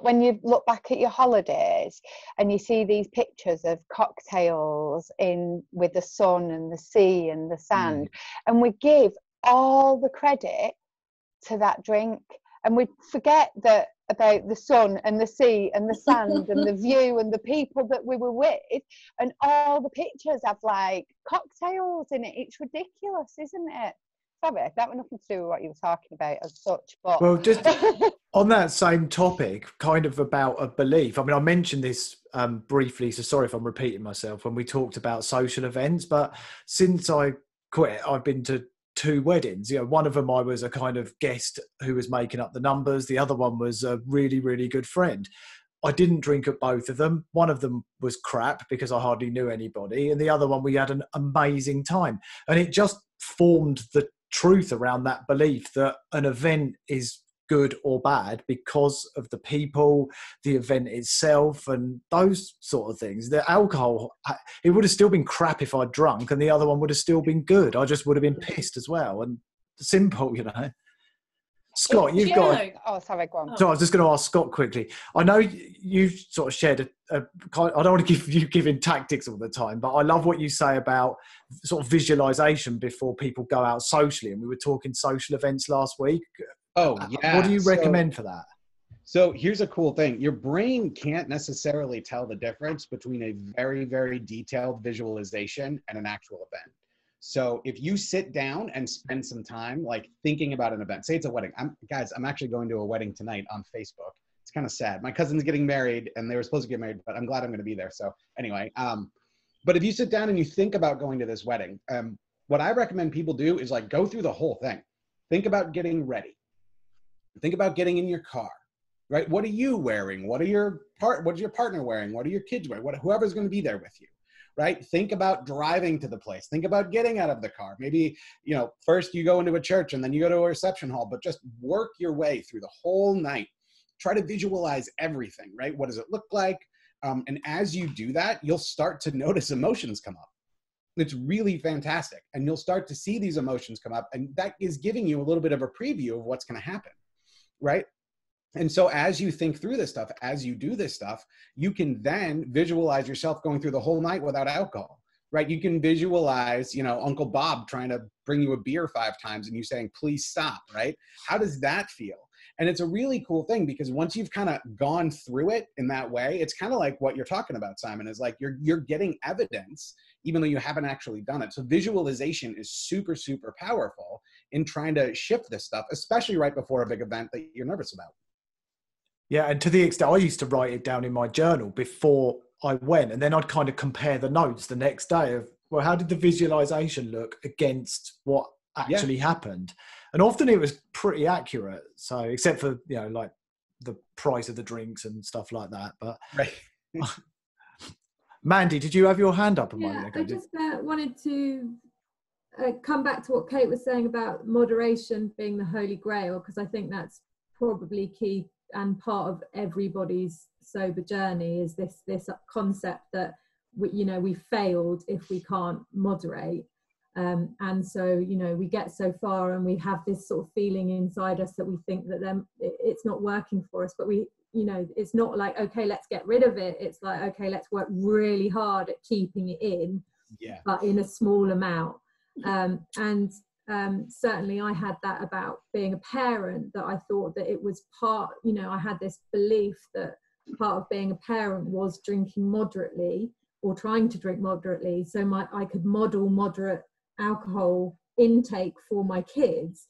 when you look back at your holidays and you see these pictures of cocktails in with the sun and the sea and the sand, mm. and we give all the credit to that drink, and we forget that about the sun and the sea and the sand and the view and the people that we were with, and all the pictures have like cocktails in it. It's ridiculous, isn't it? Sorry, that had nothing to do with what you were talking about as such, but well, just on that same topic, kind of about a belief, I mean, I mentioned this um briefly, so sorry if I'm repeating myself, when we talked about social events, but since I quit, I've been to two weddings. You know, one of them I was a kind of guest who was making up the numbers. The other one was a really, really good friend. I didn't drink at both of them. One of them was crap because I hardly knew anybody. And the other one, we had an amazing time. And it just formed the truth around that belief that an event is good or bad because of the people, the event itself, and those sort of things. The alcohol, it would have still been crap if I'd drunk, and the other one would have still been good. I just would have been pissed as well. And simple, you know. Scott, it's you've joke. got... A, oh, sorry, go on. So I was just going to ask Scott quickly. I know you've sort of shared a, a... I don't want to give you giving tactics all the time, but I love what you say about sort of visualisation before people go out socially. And we were talking social events last week. Oh, yeah. What do you recommend so, for that? So here's a cool thing. Your brain can't necessarily tell the difference between a very, very detailed visualization and an actual event. So if you sit down and spend some time like thinking about an event, say it's a wedding. I'm, guys, I'm actually going to a wedding tonight on Facebook. It's kind of sad. My cousin's getting married and they were supposed to get married, but I'm glad I'm going to be there. So anyway, um, but if you sit down and you think about going to this wedding, um, what I recommend people do is like go through the whole thing. Think about getting ready. Think about getting in your car, right? What are you wearing? What are your part? What is your partner wearing? What are your kids wearing? What, whoever's going to be there with you, right? Think about driving to the place. Think about getting out of the car. Maybe, you know, first you go into a church and then you go to a reception hall, but just work your way through the whole night. Try to visualize everything, right? What does it look like? Um, and as you do that, you'll start to notice emotions come up. It's really fantastic. And you'll start to see these emotions come up. And that is giving you a little bit of a preview of what's going to happen. Right? And so as you think through this stuff, as you do this stuff, you can then visualize yourself going through the whole night without alcohol, right? You can visualize, you know, Uncle Bob trying to bring you a beer five times and you saying, please stop, right? How does that feel? And it's a really cool thing because once you've kind of gone through it in that way, it's kind of like what you're talking about, Simon, is like you're, you're getting evidence, even though you haven't actually done it. So visualization is super, super powerful in trying to shift this stuff, especially right before a big event that you're nervous about. Yeah, and to the extent I used to write it down in my journal before I went, and then I'd kind of compare the notes the next day of, well, how did the visualization look against what actually yeah. happened? And often it was pretty accurate. So except for, you know, like the price of the drinks and stuff like that. But right. Mandy, did you have your hand up a yeah, moment ago? I just uh, wanted to uh, come back to what Kate was saying about moderation being the holy grail, because I think that's probably key and part of everybody's sober journey is this this concept that we, you know, we failed if we can't moderate. Um, and so, you know, we get so far and we have this sort of feeling inside us that we think that then it's not working for us, but we, you know, it's not like, okay, let's get rid of it. It's like, okay, let's work really hard at keeping it in, yeah. but in a small amount. Um, and um, certainly I had that about being a parent, that I thought that it was part, you know, I had this belief that part of being a parent was drinking moderately or trying to drink moderately. So my, I could model moderate alcohol intake for my kids,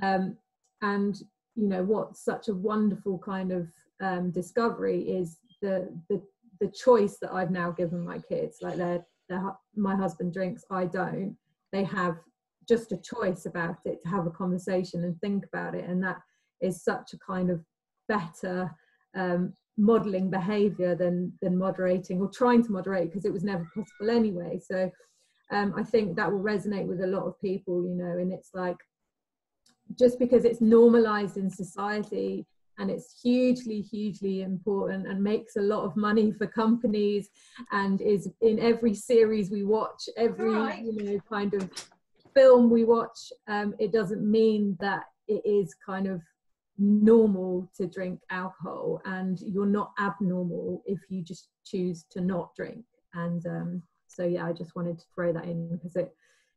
um, and you know what such a wonderful kind of um, discovery is the, the the choice that I've now given my kids. Like they're, they're, my husband drinks, I don't. They have just a choice about it, to have a conversation and think about it, and that is such a kind of better um, modeling behavior than than moderating or trying to moderate, because it was never possible anyway. So Um, I think that will resonate with a lot of people, you know, and it's like just because it's normalized in society, and it's hugely, hugely important and makes a lot of money for companies and is in every series we watch, every right. you know, kind of film we watch. Um, it doesn't mean that it is kind of normal to drink alcohol, and you're not abnormal if you just choose to not drink. And um, so, yeah, I just wanted to throw that in because it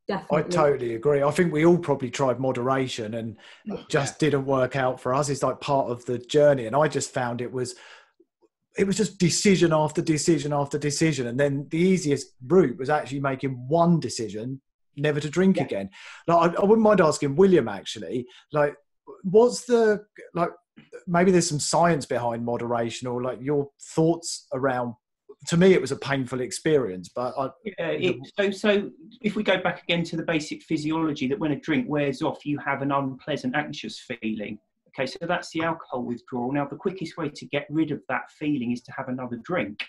definitely... I totally agree. I think we all probably tried moderation and yeah. just didn't work out for us. It's like part of the journey. And I just found it was, it was just decision after decision after decision. And then the easiest route was actually making one decision, never to drink yeah. again. Like, I, I wouldn't mind asking William, actually, like, what's the, like, maybe there's some science behind moderation, or like your thoughts around... To me, it was a painful experience, but I, yeah, it, so so if we go back again to the basic physiology, that when a drink wears off, you have an unpleasant, anxious feeling. Okay, so that's the alcohol withdrawal. Now, the quickest way to get rid of that feeling is to have another drink.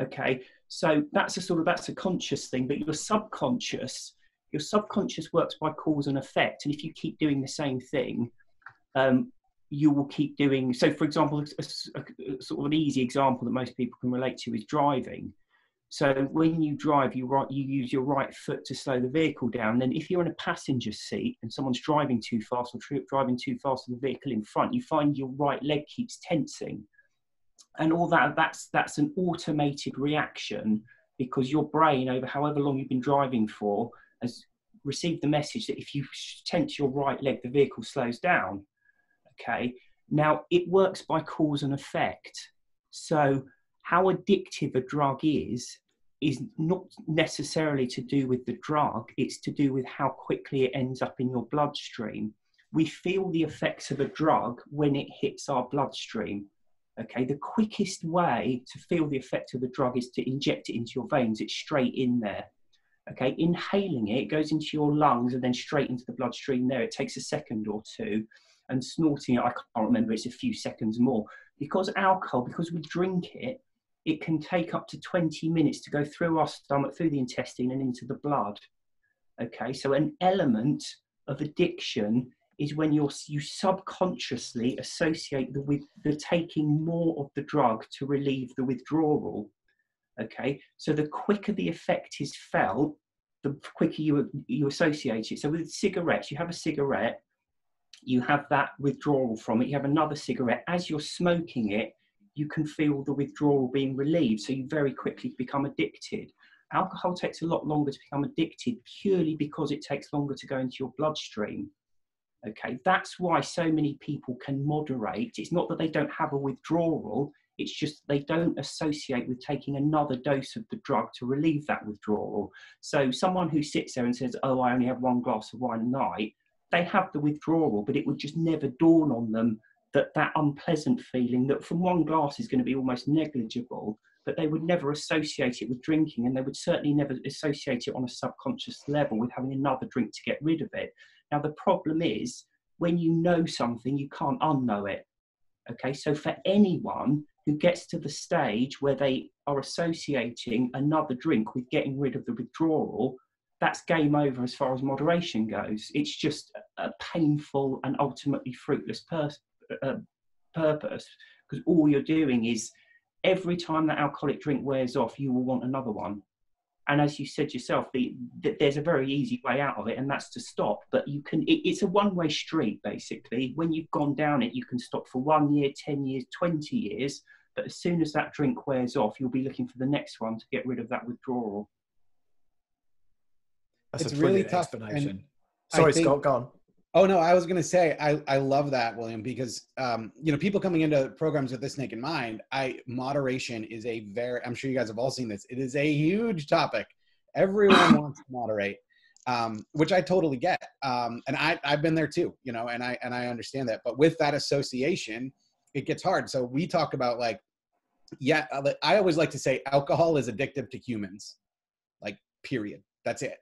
Okay, so that's a sort of that's a conscious thing, but your subconscious, your subconscious works by cause and effect, and if you keep doing the same thing, um, you will keep doing. So for example, a, a, a sort of an easy example that most people can relate to is driving. So when you drive, you right, you use your right foot to slow the vehicle down. Then if you're in a passenger seat and someone's driving too fast or tri- driving too fast to the vehicle in front, you find your right leg keeps tensing. And all that, that's, that's an automated reaction, because your brain, over however long you've been driving for, has received the message that if you tense your right leg, the vehicle slows down. Okay, now it works by cause and effect. So how addictive a drug is, is not necessarily to do with the drug, it's to do with how quickly it ends up in your bloodstream. We feel the effects of a drug when it hits our bloodstream. Okay, the quickest way to feel the effect of the drug is to inject it into your veins. It's straight in there. Okay, inhaling it, it goes into your lungs and then straight into the bloodstream there. It takes a second or two. And snorting it, I can't remember, it's a few seconds more. Because alcohol, because we drink it, it can take up to twenty minutes to go through our stomach, through the intestine and into the blood. Okay, so an element of addiction is when you're, you subconsciously associate the, with the taking more of the drug to relieve the withdrawal. Okay, so the quicker the effect is felt, the quicker you, you associate it. So with cigarettes, you have a cigarette, you have that withdrawal from it, you have another cigarette. As you're smoking it, you can feel the withdrawal being relieved, so you very quickly become addicted. Alcohol takes a lot longer to become addicted purely because it takes longer to go into your bloodstream. Okay, that's why so many people can moderate. It's not that they don't have a withdrawal, it's just they don't associate with taking another dose of the drug to relieve that withdrawal. So someone who sits there and says, oh, I only have one glass of wine a night, they have the withdrawal, but it would just never dawn on them that that unpleasant feeling that from one glass is going to be almost negligible, but they would never associate it with drinking, and they would certainly never associate it on a subconscious level with having another drink to get rid of it. Now, the problem is when you know something, you can't unknow it. Okay, so for anyone who gets to the stage where they are associating another drink with getting rid of the withdrawal, that's game over as far as moderation goes. It's just a painful and ultimately fruitless pers- uh, purpose, because all you're doing is every time that alcoholic drink wears off, you will want another one. And as you said yourself, the, the, there's a very easy way out of it, and that's to stop. But you can, it, it's a one-way street, basically. When you've gone down it, you can stop for one year, ten years, twenty years. But as soon as that drink wears off, you'll be looking for the next one to get rid of that withdrawal. That's it's a really tough explanation. Sorry, think, Scott, go on. Oh, no, I was going to say, I, I love that, William, because, um, you know, people coming into programs with This Naked Mind, I moderation is a very, I'm sure you guys have all seen this. It is a huge topic. Everyone wants to moderate, um, which I totally get. Um, and I, I've been there too, you know, and I, and I understand that. But with that association, it gets hard. So we talk about like, yeah, I always like to say alcohol is addictive to humans, like period. That's it.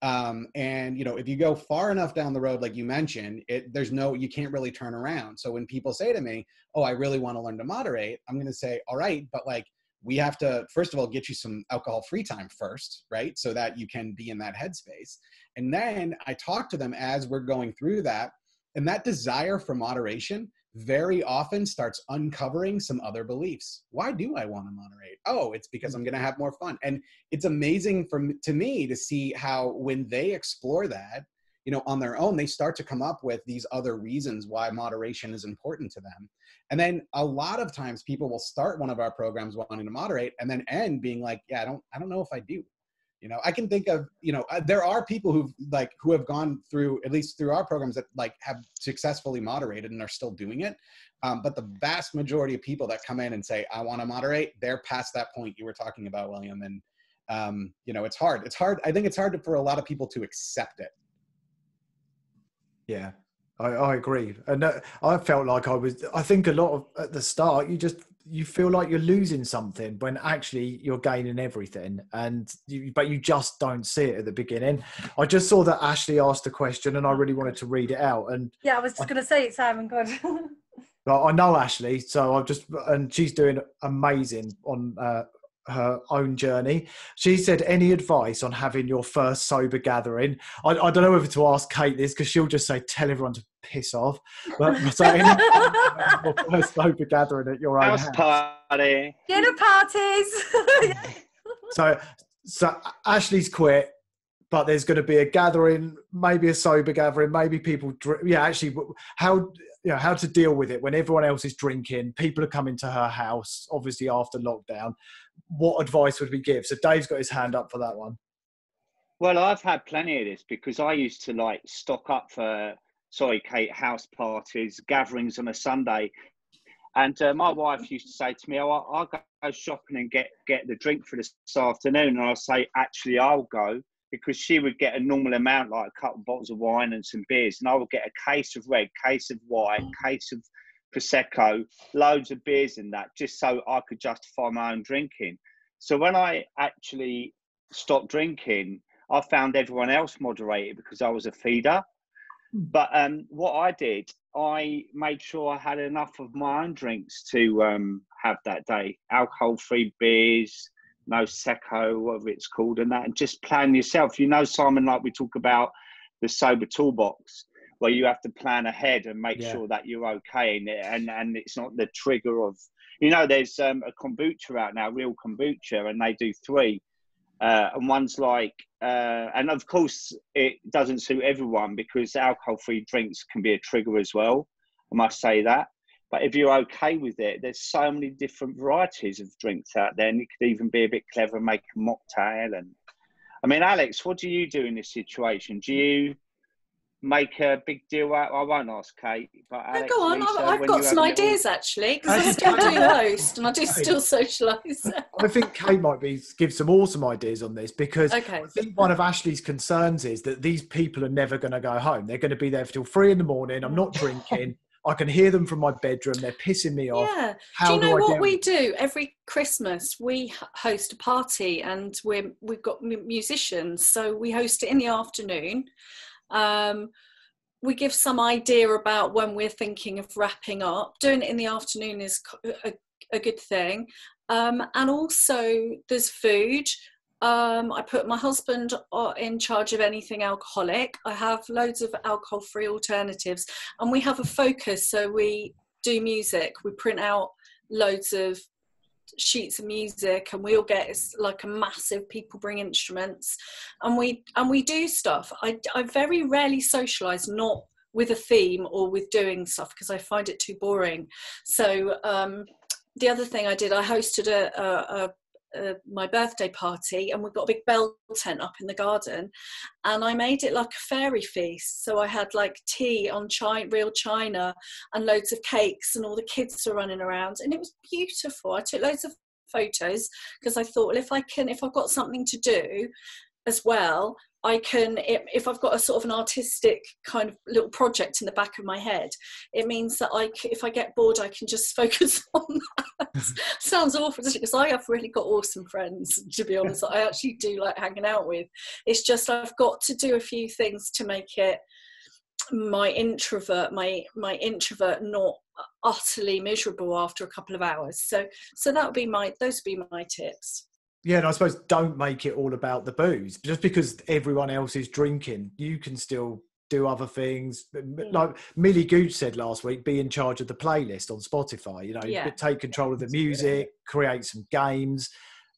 Um, and you know, if you go far enough down the road, like you mentioned, it, there's no, you can't really turn around. So when people say to me, oh, I really want to learn to moderate, I'm going to say, all right, but like, we have to, first of all, get you some alcohol free time first, right? So that you can be in that headspace. And then I talk to them as we're going through that. And that desire for moderation very often starts uncovering some other beliefs. Why do I want to moderate? Oh, it's because I'm going to have more fun. And it's amazing for, to me to see how when they explore that, you know, on their own, they start to come up with these other reasons why moderation is important to them. And then a lot of times people will start one of our programs wanting to moderate and then end being like, yeah, I don't, I don't know if I do. You know, I can think of, you know, there are people who've like, who have gone through, at least through our programs, that like have successfully moderated and are still doing it. Um, but the vast majority of people that come in and say, I want to moderate, they're past that point you were talking about, William. And, um, you know, it's hard. It's hard. I think it's hard for a lot of people to accept it. Yeah, I, I agree. And uh, I felt like I was, I think a lot of, at the start, you just, you feel like you're losing something when actually you're gaining everything, and you, but you just don't see it at the beginning. I just saw that Ashley asked a question and I really wanted to read it out. And yeah, I was just going to say it, Simon. Good. I know Ashley, so I've just, and she's doing amazing on uh, her own journey. She said, any advice on having your first sober gathering? I, I don't know whether to ask Kate this because she'll just say, tell everyone to piss off. But so any, your first sober gathering at your house own house party, dinner parties. Yeah. So, so Ashley's quit, but there's going to be a gathering, maybe a sober gathering, maybe people drink. Yeah, actually, how you know how to deal with it when everyone else is drinking? People are coming to her house, obviously after lockdown. What advice would we give? So Dave's got his hand up for that one. Well, I've had plenty of this because I used to like stock up for. Sorry, Kate, house parties, gatherings on a Sunday. And uh, my wife used to say to me, oh, I'll go shopping and get, get the drink for this afternoon. And I'll say, actually, I'll go, because she would get a normal amount, like a couple of bottles of wine and some beers. And I would get a case of red, case of white, case of Prosecco, loads of beers and that, just so I could justify my own drinking. So when I actually stopped drinking, I found everyone else moderated because I was a feeder. But um, what I did, I made sure I had enough of my own drinks to um, have that day. Alcohol-free beers, no Secco, whatever it's called, and that. And just plan yourself. You know, Simon, like we talk about the sober toolbox, where you have to plan ahead and make yeah. sure that you're okay. And, and, and it's not the trigger of, you know, there's um, a kombucha out now, real kombucha, and they do three. Uh, and one's like, uh, and of course it doesn't suit everyone because alcohol-free drinks can be a trigger as well. I must say that. But if you're okay with it, there's so many different varieties of drinks out there, and you could even be a bit clever and make a mocktail. And I mean, Alex, what do you do in this situation? Do you make a big deal out? I won't ask Kate, but Alex, go on. Lisa, I've got some ideas little... actually, because I still do host and I do still socialise. I think Kate might be give some awesome ideas on this, because okay. I think one of Ashley's concerns is that these people are never going to go home. They're going to be there till three in the morning. I'm not drinking. I can hear them from my bedroom. They're pissing me off. Yeah. How do you know do what do? we do? Every Christmas we host a party, and we're we've got musicians, so we host it in the afternoon. Um, we give some idea about when we're thinking of wrapping up. Doing it in the afternoon is a, a good thing. Um, and also there's food. Um, I put my husband in charge of anything alcoholic. I have loads of alcohol-free alternatives, and we have a focus. So we do music. We print out loads of sheets of music, and we all get, it's like a massive, people bring instruments, and we and we do stuff. I, I very rarely socialize, not with a theme or with doing stuff, because I find it too boring. So um the other thing I did, I hosted a, a, a, a my birthday party, and we got a big bell tent up in the garden, and I made it like a fairy feast. So I had like tea on china, real china, and loads of cakes, and all the kids were running around, and it was beautiful. I took loads of photos because I thought, well, if I can, if I've got something to do as well, I can, if I've got a sort of an artistic kind of little project in the back of my head, it means that I, if I get bored, I can just focus on that. Sounds awful, doesn't it? Because I have really got awesome friends, to be honest, that I actually do like hanging out with. It's just I've got to do a few things to make it my introvert, my my introvert not utterly miserable after a couple of hours. So so that would be my, those would be my tips. Yeah, and I suppose don't make it all about the booze. Just because everyone else is drinking, you can still do other things. Like Millie Gooch said last week, be in charge of the playlist on Spotify, you know, yeah. take control of the music, create some games.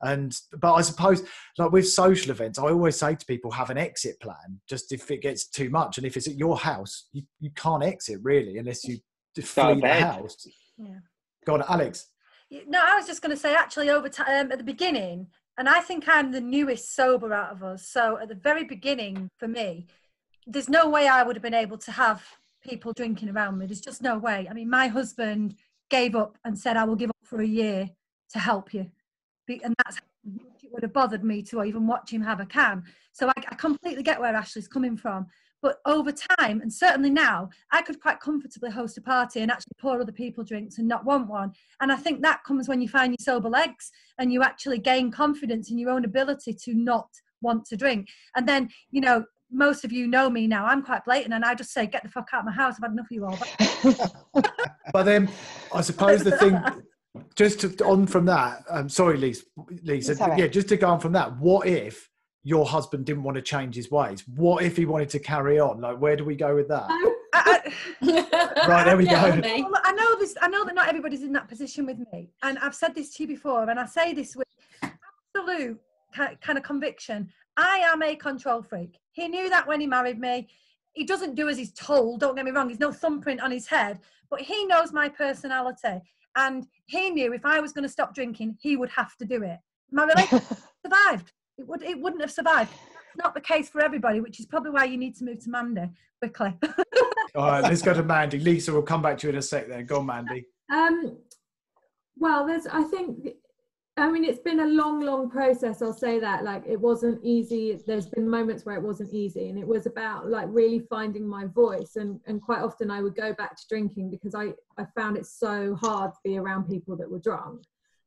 And, but I suppose like with social events, I always say to people, have an exit plan, just if it gets too much. And if it's at your house, you, you can't exit really, unless you flee the house. Yeah. Go on, Alex. No, I was just going to say, actually, over time, um, at the beginning, and I think I'm the newest sober out of us. So at the very beginning for me, there's no way I would have been able to have people drinking around me. There's just no way. I mean, my husband gave up and said, I will give up for a year to help you. And that's how much it would have bothered me to even watch him have a can. So I, I completely get where Ashley's coming from. But over time, and certainly now, I could quite comfortably host a party and actually pour other people drinks and not want one. And I think that comes when you find your sober legs and you actually gain confidence in your own ability to not want to drink. And then, you know, most of you know me now, I'm quite blatant and I just say, get the fuck out of my house, I've had enough of you all. But then I suppose the thing... Just to, on from that, I'm um, sorry, Lisa. Lisa, right. Yeah, just to go on from that, what if your husband didn't want to change his ways? What if he wanted to carry on? Like, where do we go with that? Um, I, I, right, there we go. Well, I know this. I know that not everybody's in that position with me, and I've said this to you before, and I say this with absolute kind of conviction. I am a control freak. He knew that when he married me. He doesn't do as he's told. Don't get me wrong. There's no thumbprint on his head, but he knows my personality. And he knew if I was going to stop drinking, he would have to do it. My relationship survived. It, would, it wouldn't have survived. That's not the case for everybody, which is probably why you need to move to Mandy quickly. All right, let's go to Mandy. Lisa, we'll come back to you in a sec then. Go on, Mandy. Um, well, there's, I think, I mean, it's been a long, long process. I'll say that. Like, it wasn't easy. There's been moments where it wasn't easy. And it was about, like, really finding my voice. And, and quite often I would go back to drinking because I, I found it so hard to be around people that were drunk.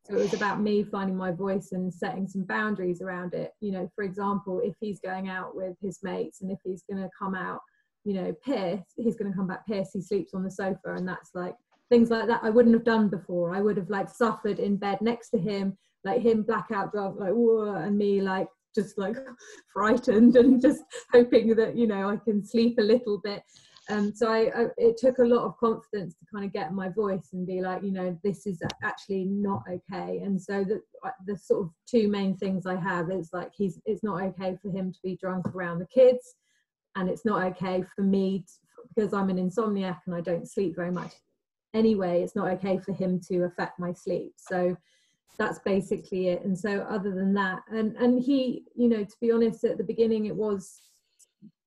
So it was about me finding my voice and setting some boundaries around it. You know, for example, if he's going out with his mates and if he's going to come out, you know, pissed, he's going to come back pissed. He sleeps on the sofa. And that's, like, things like that I wouldn't have done before. I would have like suffered in bed next to him, like him blackout drunk, like whoa, and me like just like frightened and just hoping that, you know, I can sleep a little bit. And um, so I, I it took a lot of confidence to kind of get my voice and be like, you know, this is actually not okay. And so the the sort of two main things I have is like he's it's not okay for him to be drunk around the kids, and it's not okay for me to, because I'm an insomniac and I don't sleep very much. Anyway, it's not okay for him to affect my sleep. So that's basically it. And so other than that, and and he, you know, to be honest, at the beginning it was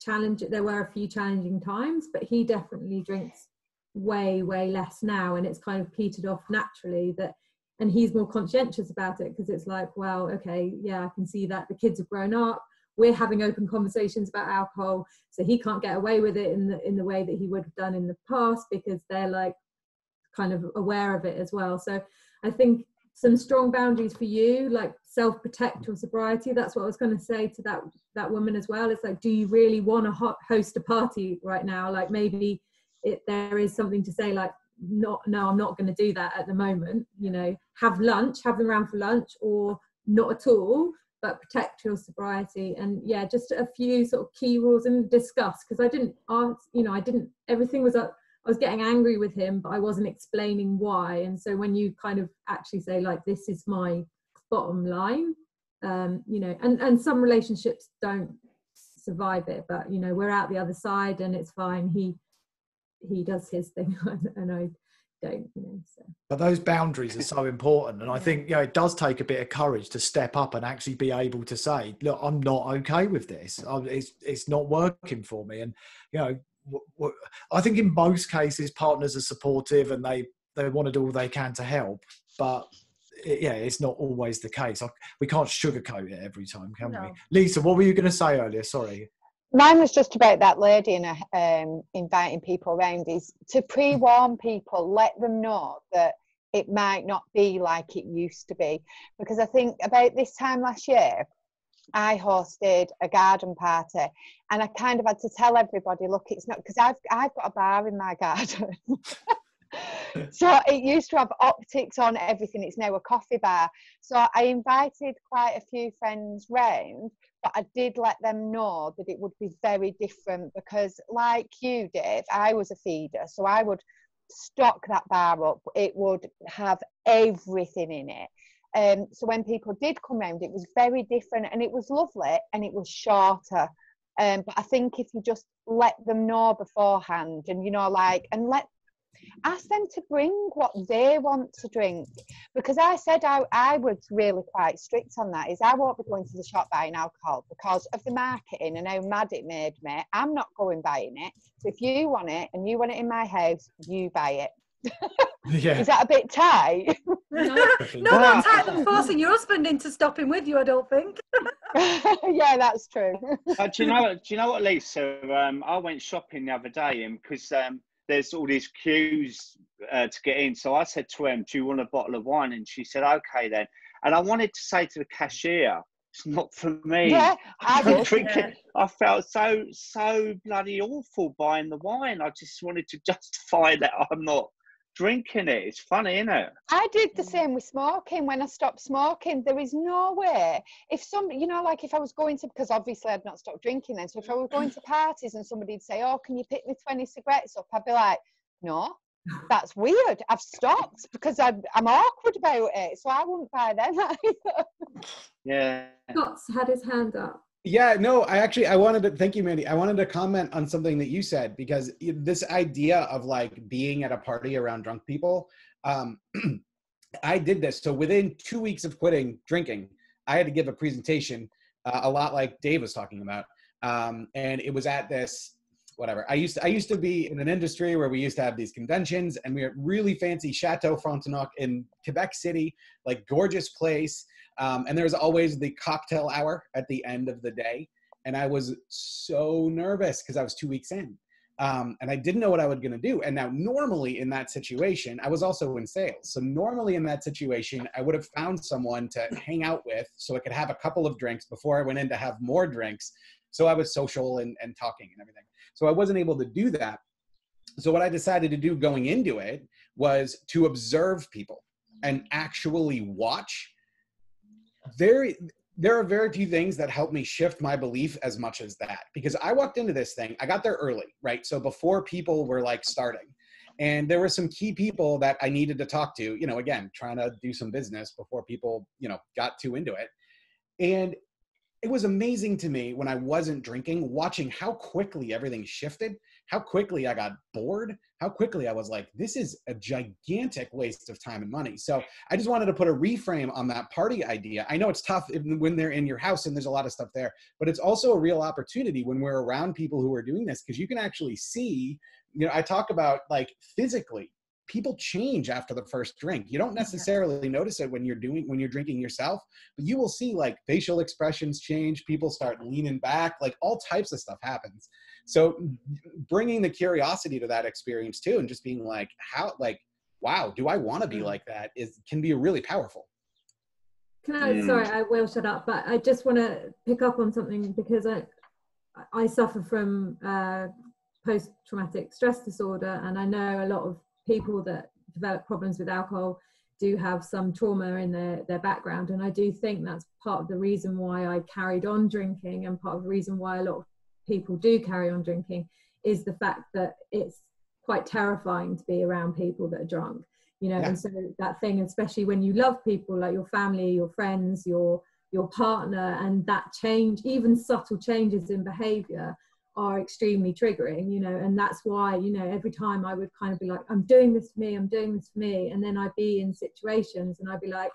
challenging. There were a few challenging times, but he definitely drinks way, way less now. And it's kind of petered off naturally that, and he's more conscientious about it because it's like, well, okay, yeah, I can see that the kids have grown up. We're having open conversations about alcohol. So he can't get away with it in the, in the way that he would have done in the past because they're like, kind of aware of it as well. So I think some strong boundaries for you, like self-protect or sobriety. That's what I was going to say to that that woman as well. It's like, do you really want to host a party right now? Like maybe it, there is something to say like, not, no, I'm not going to do that at the moment. You know, have lunch, have them around for lunch, or not at all, but protect your sobriety. And yeah, just a few sort of key rules and discuss, because I didn't ask, you know, I didn't, everything was up. I was getting angry with him, but I wasn't explaining why. And so when you kind of actually say like, this is my bottom line, um, you know, and, and some relationships don't survive it, but you know, we're out the other side and it's fine. He, he does his thing and I don't, you know, so. But those boundaries are so important. And I think, you know, it does take a bit of courage to step up and actually be able to say, look, I'm not okay with this. It's, it's not working for me. And, you know, I think in most cases partners are supportive and they they want to do all they can to help, but it, yeah, it's not always the case. I, we can't sugarcoat it every time, can no. we? Lisa, what were you going to say earlier? Sorry, mine was just about that lady and um, inviting people around is to pre-warn people, let them know that it might not be like it used to be, because I think about this time last year I hosted a garden party and I kind of had to tell everybody, look, it's not, because I've, I've got a bar in my garden So it used to have optics on everything. It's now a coffee bar. So I invited quite a few friends round, but I did let them know that it would be very different because, like you, Dave, I was a feeder. So I would stock that bar up. It would have everything in it. Um, so when people did come round, it was very different, and it was lovely, and it was shorter. Um, but I think if you just let them know beforehand, and, you know, like, and let, ask them to bring what they want to drink. Because I said I, I was really quite strict on that, is I won't be going to the shop buying alcohol because of the marketing and how mad it made me. I'm not going buying it. So if you want it and you want it in my house, you buy it. Yeah. Is that a bit tight? No, no more tight than forcing your husband into stopping with you, I don't think. Yeah, that's true. Uh, do you know, do you know what, Lisa? Um, I went shopping the other day, and because um, there's all these queues uh, to get in, so I said to him, "Do you want a bottle of wine?" And she said, "Okay, then." And I wanted to say to the cashier, "It's not for me." Yeah, I, I, yeah. I felt so so bloody awful buying the wine. I just wanted to justify that I'm not drinking it. It's funny, isn't it? I did the same with smoking. When I stopped smoking, there is no way, if some, you know, like if I was going to, because obviously I'd not stopped drinking then, so if I were going to parties and somebody'd say, "Oh, can you pick me twenty cigarettes up?" I'd be like, "No, that's weird. I've stopped because I'm, I'm awkward about it." So I wouldn't buy them either. Yeah. Scott's had his hand up. Yeah, no, I actually, I wanted to, thank you, Mandy. I wanted to comment on something that you said, because this idea of like being at a party around drunk people, um, I did this. So within two weeks of quitting drinking, I had to give a presentation, uh, a lot like Dave was talking about. Um, and it was at this, whatever. I used to, I used to be in an industry where we used to have these conventions, and we had really fancy Chateau Frontenac in Quebec City, like gorgeous place. Um, and there's always the cocktail hour at the end of the day. And I was so nervous because I was two weeks in. Um, and I didn't know what I was going to do. And now normally in that situation, I was also in sales. So normally in that situation, I would have found someone to hang out with so I could have a couple of drinks before I went in to have more drinks. So I was social and, and talking and everything. So I wasn't able to do that. So what I decided to do going into it was to observe people and actually watch. Very, there are very few things that help me shift my belief as much as that, because I walked into this thing, I got there early, right? So before people were like starting, and there were some key people that I needed to talk to, you know, again, trying to do some business before people, you know, got too into it. And it was amazing to me when I wasn't drinking, watching how quickly everything shifted, how quickly I got bored, how quickly I was like, this is a gigantic waste of time and money. So I just wanted to put a reframe on that party idea. I know it's tough when they're in your house and there's a lot of stuff there, but it's also a real opportunity when we're around people who are doing this, because you can actually see, you know, I talk about like physically, people change after the first drink. You don't necessarily notice it when you're doing, when you're drinking yourself, but you will see like facial expressions change. People start leaning back, like all types of stuff happens. So bringing the curiosity to that experience too, and just being like, how, like, wow, do I want to be like that, is, can be really powerful. Can I, mm. sorry, I will shut up, but I just want to pick up on something, because I, I suffer from uh, post-traumatic stress disorder. And I know a lot of people that develop problems with alcohol do have some trauma in their, their background. And I do think that's part of the reason why I carried on drinking, and part of the reason why a lot of people do carry on drinking is the fact that it's quite terrifying to be around people that are drunk, you know. Yeah. And so that thing, especially when you love people like your family, your friends, your, your partner, and that change, even subtle changes in behavior, are extremely triggering, you know. And that's why, you know, every time I would kind of be like, I'm doing this for me, I'm doing this for me. And then I'd be in situations and I'd be like,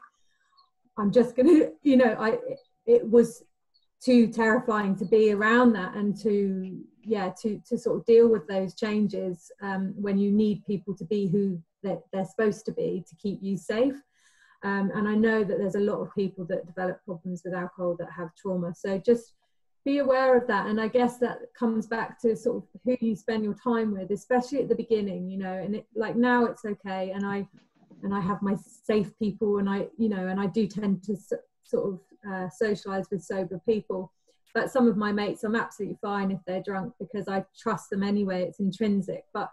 I'm just gonna, you know, I, it was too terrifying to be around that, and to, yeah, to, to sort of deal with those changes um, when you need people to be who they're, they're supposed to be to keep you safe. Um, and I know that there's a lot of people that develop problems with alcohol that have trauma. So just be aware of that. And I guess that comes back to sort of who you spend your time with, especially at the beginning, you know. And it, like now it's okay. And I, and I have my safe people, and I, you know, and I do tend to so, sort of uh, socialize with sober people, but some of my mates, I'm absolutely fine if they're drunk, because I trust them anyway. It's intrinsic. But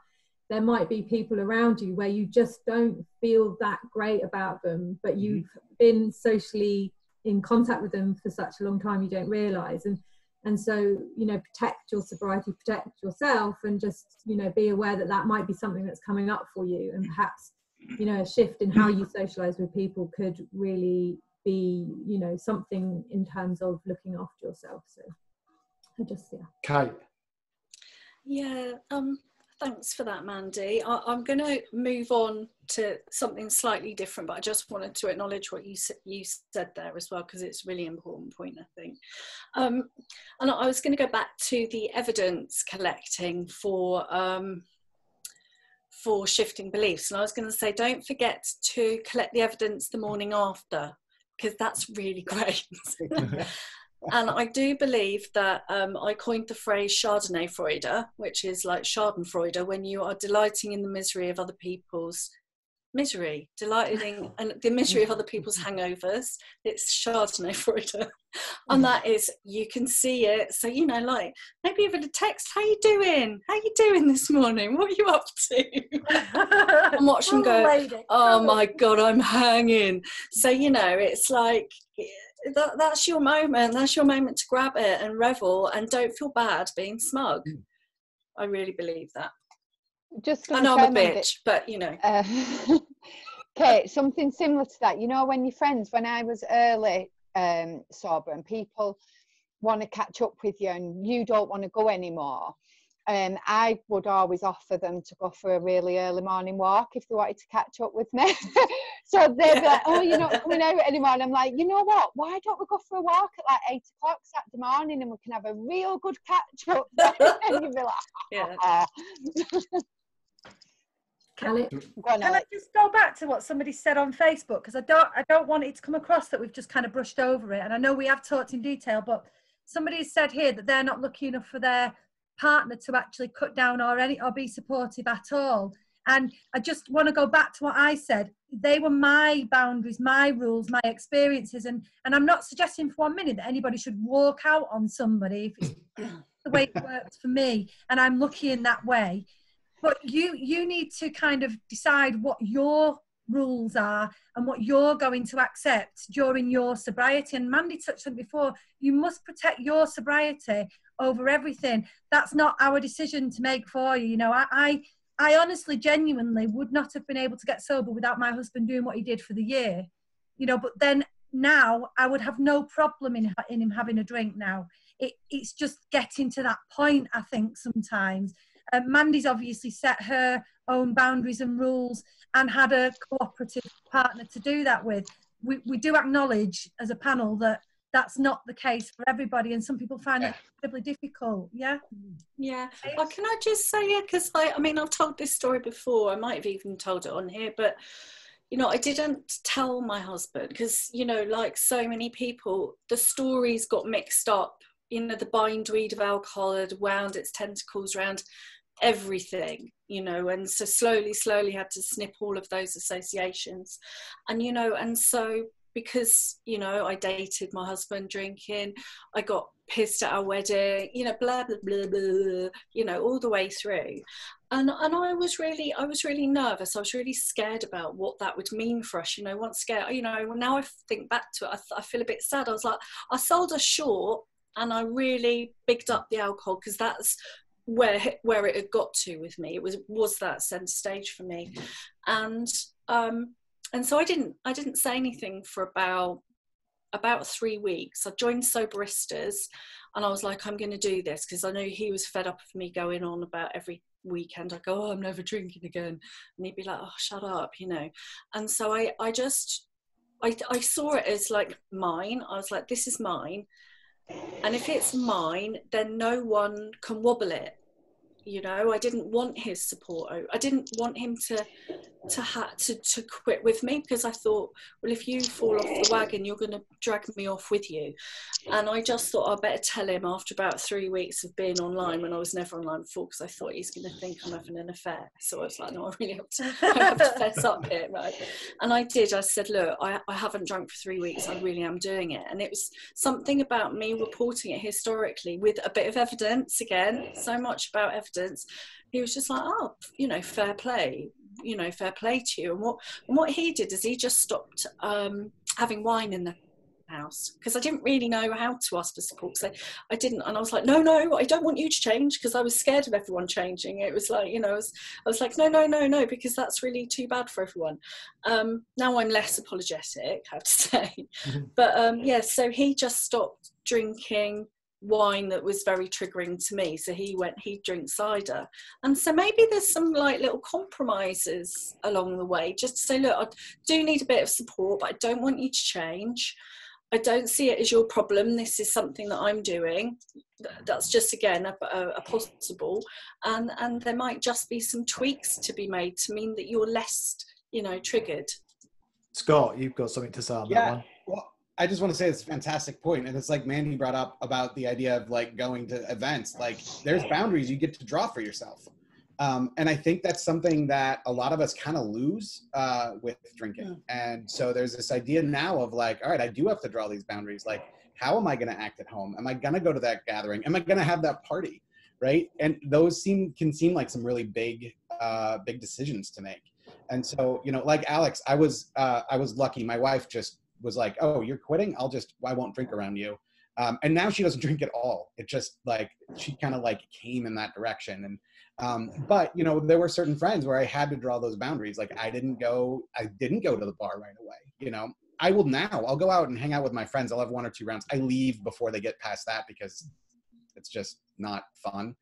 there might be people around you where you just don't feel that great about them, but you've mm-hmm. been socially in contact with them for such a long time you don't realise. And and so, you know, protect your sobriety, protect yourself, and just, you know, be aware that that might be something that's coming up for you. And perhaps, you know, a shift in how you socialise with people could really be, you know, something in terms of looking after yourself. So I just, yeah. Kate. Yeah, um, thanks for that, Mandy. I, I'm going to move on to something slightly different, but I just wanted to acknowledge what you, you said there as well, because it's a really important point, I think. Um, and I was going to go back to the evidence collecting for um, for shifting beliefs. And I was going to say, don't forget to collect the evidence the morning after, because that's really great. And I do believe that um, I coined the phrase Schadenfreude, which is like Schadenfreude, when you are delighting in the misery of other people's misery, delighting in the misery of other people's hangovers. It's Schadenfreude. And that is, you can see it. So, you know, like maybe even a text, how you doing? How you doing this morning? What are you up to? And watch them go, oh my God, I'm hanging. So, you know, it's like... That, that's your moment that's your moment to grab it and revel, and don't feel bad being smug. I really believe that. Just I know I'm a bitch, but you know, uh, Kate, something similar to that, you know, when your friends, when I was early um sober and people want to catch up with you and you don't want to go anymore, Um, I would always offer them to go for a really early morning walk if they wanted to catch up with me. So they'd be like, oh, you're not coming out anymore. And I'm like, you know what? Why don't we go for a walk at like eight o'clock Saturday morning and we can have a real good catch up? And you'd be like, yeah. Can, it, can I just go back to what somebody said on Facebook? Because I don't, I don't want it to come across that we've just kind of brushed over it. And I know we have talked in detail, but somebody said here that they're not lucky enough for their partner to actually cut down or any or be supportive at all. And I just want to go back to what I said. They were my boundaries, my rules, my experiences, and and I'm not suggesting for one minute that anybody should walk out on somebody if it's the way it worked for me, and I'm lucky in that way. But you you need to kind of decide what your rules are and what you're going to accept during your sobriety. And Mandy touched on it before, you must protect your sobriety over everything. That's not our decision to make for you. You know, I, I I honestly genuinely would not have been able to get sober without my husband doing what he did for the year, you know. But then now I would have no problem in, in him having a drink now. It, it's just getting to that point, I think, sometimes. Uh, Mandy's obviously set her own boundaries and rules and had a cooperative partner to do that with. We, we do acknowledge as a panel that that's not the case for everybody, and some people find it incredibly difficult. Yeah, yeah. Well, can I just say, yeah, because I, I mean, I've told this story before. I might have even told it on here, but you know, I didn't tell my husband because, you know, like so many people, the stories got mixed up. You know, the bindweed of alcohol had wound its tentacles around everything, you know, and so slowly, slowly had to snip all of those associations, and you know, and so. Because, you know, I dated my husband drinking, I got pissed at our wedding, you know, blah, blah, blah, blah, you know, all the way through. And and I was really, I was really nervous. I was really scared about what that would mean for us, you know, once scared, you know, now I think back to it, I, I feel a bit sad. I was like, I sold us short and I really bigged up the alcohol because that's where, where it had got to with me. It was, was that centre stage for me. And, um, And so I didn't, I didn't say anything for about, about three weeks. I joined Soberistas and I was like, I'm going to do this because I knew he was fed up of me going on about every weekend. I go, oh, I'm never drinking again. And he'd be like, oh, shut up, you know. And so I, I just, I, I saw it as like mine. I was like, this is mine. And if it's mine, then no one can wobble it. You know, I didn't want his support. I didn't want him to to ha- to to quit with me because I thought, well, if you fall off the wagon, you're going to drag me off with you. And I just thought I'd better tell him after about three weeks of being online when I was never online before because I thought he's going to think I'm having an affair. So I was like, no, I really have to, I have to fess up here, right? And I did. I said, look, I, I haven't drunk for three weeks. I really am doing it. And it was something about me reporting it historically with a bit of evidence again, so much about evidence. instance, he was just like, oh, you know, fair play, you know, fair play to you. And what, and what he did is he just stopped um, having wine in the house, because I didn't really know how to ask for support, so I didn't. And I was like, no, no, I don't want you to change, because I was scared of everyone changing. It was like, you know, I was, I was like, no, no, no, no, because that's really too bad for everyone. Um, now I'm less apologetic, I have to say. But um, yeah, so he just stopped drinking wine that was very triggering to me. So he went, he drinks cider. And so maybe there's some like little compromises along the way, just to say, look, I do need a bit of support, but I don't want you to change. I don't see it as your problem. This is something that I'm doing. That's just, again, a, a, a possible. And, and there might just be some tweaks to be made to mean that you're less, you know, triggered. Scott, you've got something to say on yeah. that one. Well, I just want to say it's a fantastic point. And it's like Mandy brought up about the idea of like going to events. Like there's boundaries you get to draw for yourself. Um, and I think that's something that a lot of us kind of lose uh, with drinking. Yeah. And so there's this idea now of like, all right, I do have to draw these boundaries. Like, how am I going to act at home? Am I going to go to that gathering? Am I going to have that party? Right. And those seem can seem like some really big, uh, big decisions to make. And so, you know, like Alex, I was, uh, I was lucky. My wife just was like, oh, you're quitting? I'll just, I won't drink around you. Um, and now she doesn't drink at all. It just like, she kind of like came in that direction. And, um, but you know, there were certain friends where I had to draw those boundaries. Like I didn't go, I didn't go to the bar right away. You know, I will now, I'll go out and hang out with my friends. I'll have one or two rounds. I leave before they get past that because it's just not fun.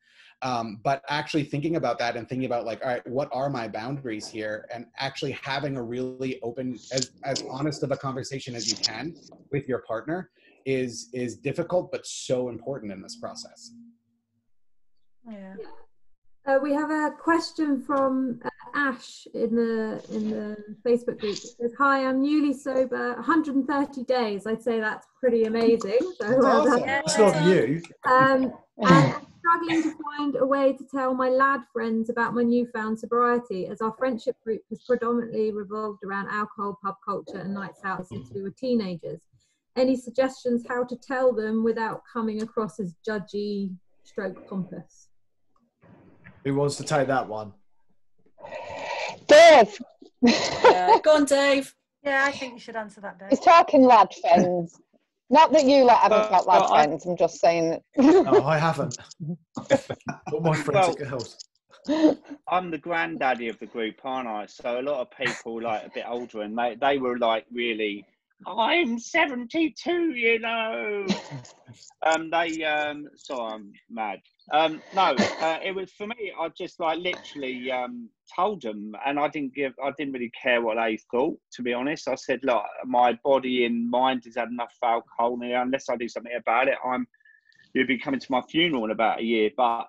Um, but actually thinking about that and thinking about like, all right, what are my boundaries here? And actually having a really open, as, as honest of a conversation as you can with your partner is, is difficult, but so important in this process. Yeah. Uh, we have a question from uh, Ash in the, in the Facebook group. It says, hi, I'm newly sober, one hundred thirty days. I'd say that's pretty amazing. So that's well awesome. That's not you. Um, and I'm struggling to find a way to tell my lad friends about my newfound sobriety, as our friendship group has predominantly revolved around alcohol, pub culture and nights out since we were teenagers. Any suggestions how to tell them without coming across as judgy stroke pompous? Who wants to take that one? Dave! Yeah. Go on, Dave. Yeah, I think you should answer that, Dave. He's talking lad friends. Not that you like, haven't uh, got lad well, friends, I, I'm just saying that. No, I haven't. But my friends well, are girls. I'm the granddaddy of the group, aren't I? So a lot of people like a bit older and they, they were like really... I'm seventy-two, you know. um, they, um, sorry, I'm mad. Um, no, uh, it was for me. I just like literally um, told them, and I didn't give. I didn't really care what they thought. To be honest, I said, look, my body and mind has had enough alcohol now. Unless I do something about it, I'm. You'll be coming to my funeral in about a year. But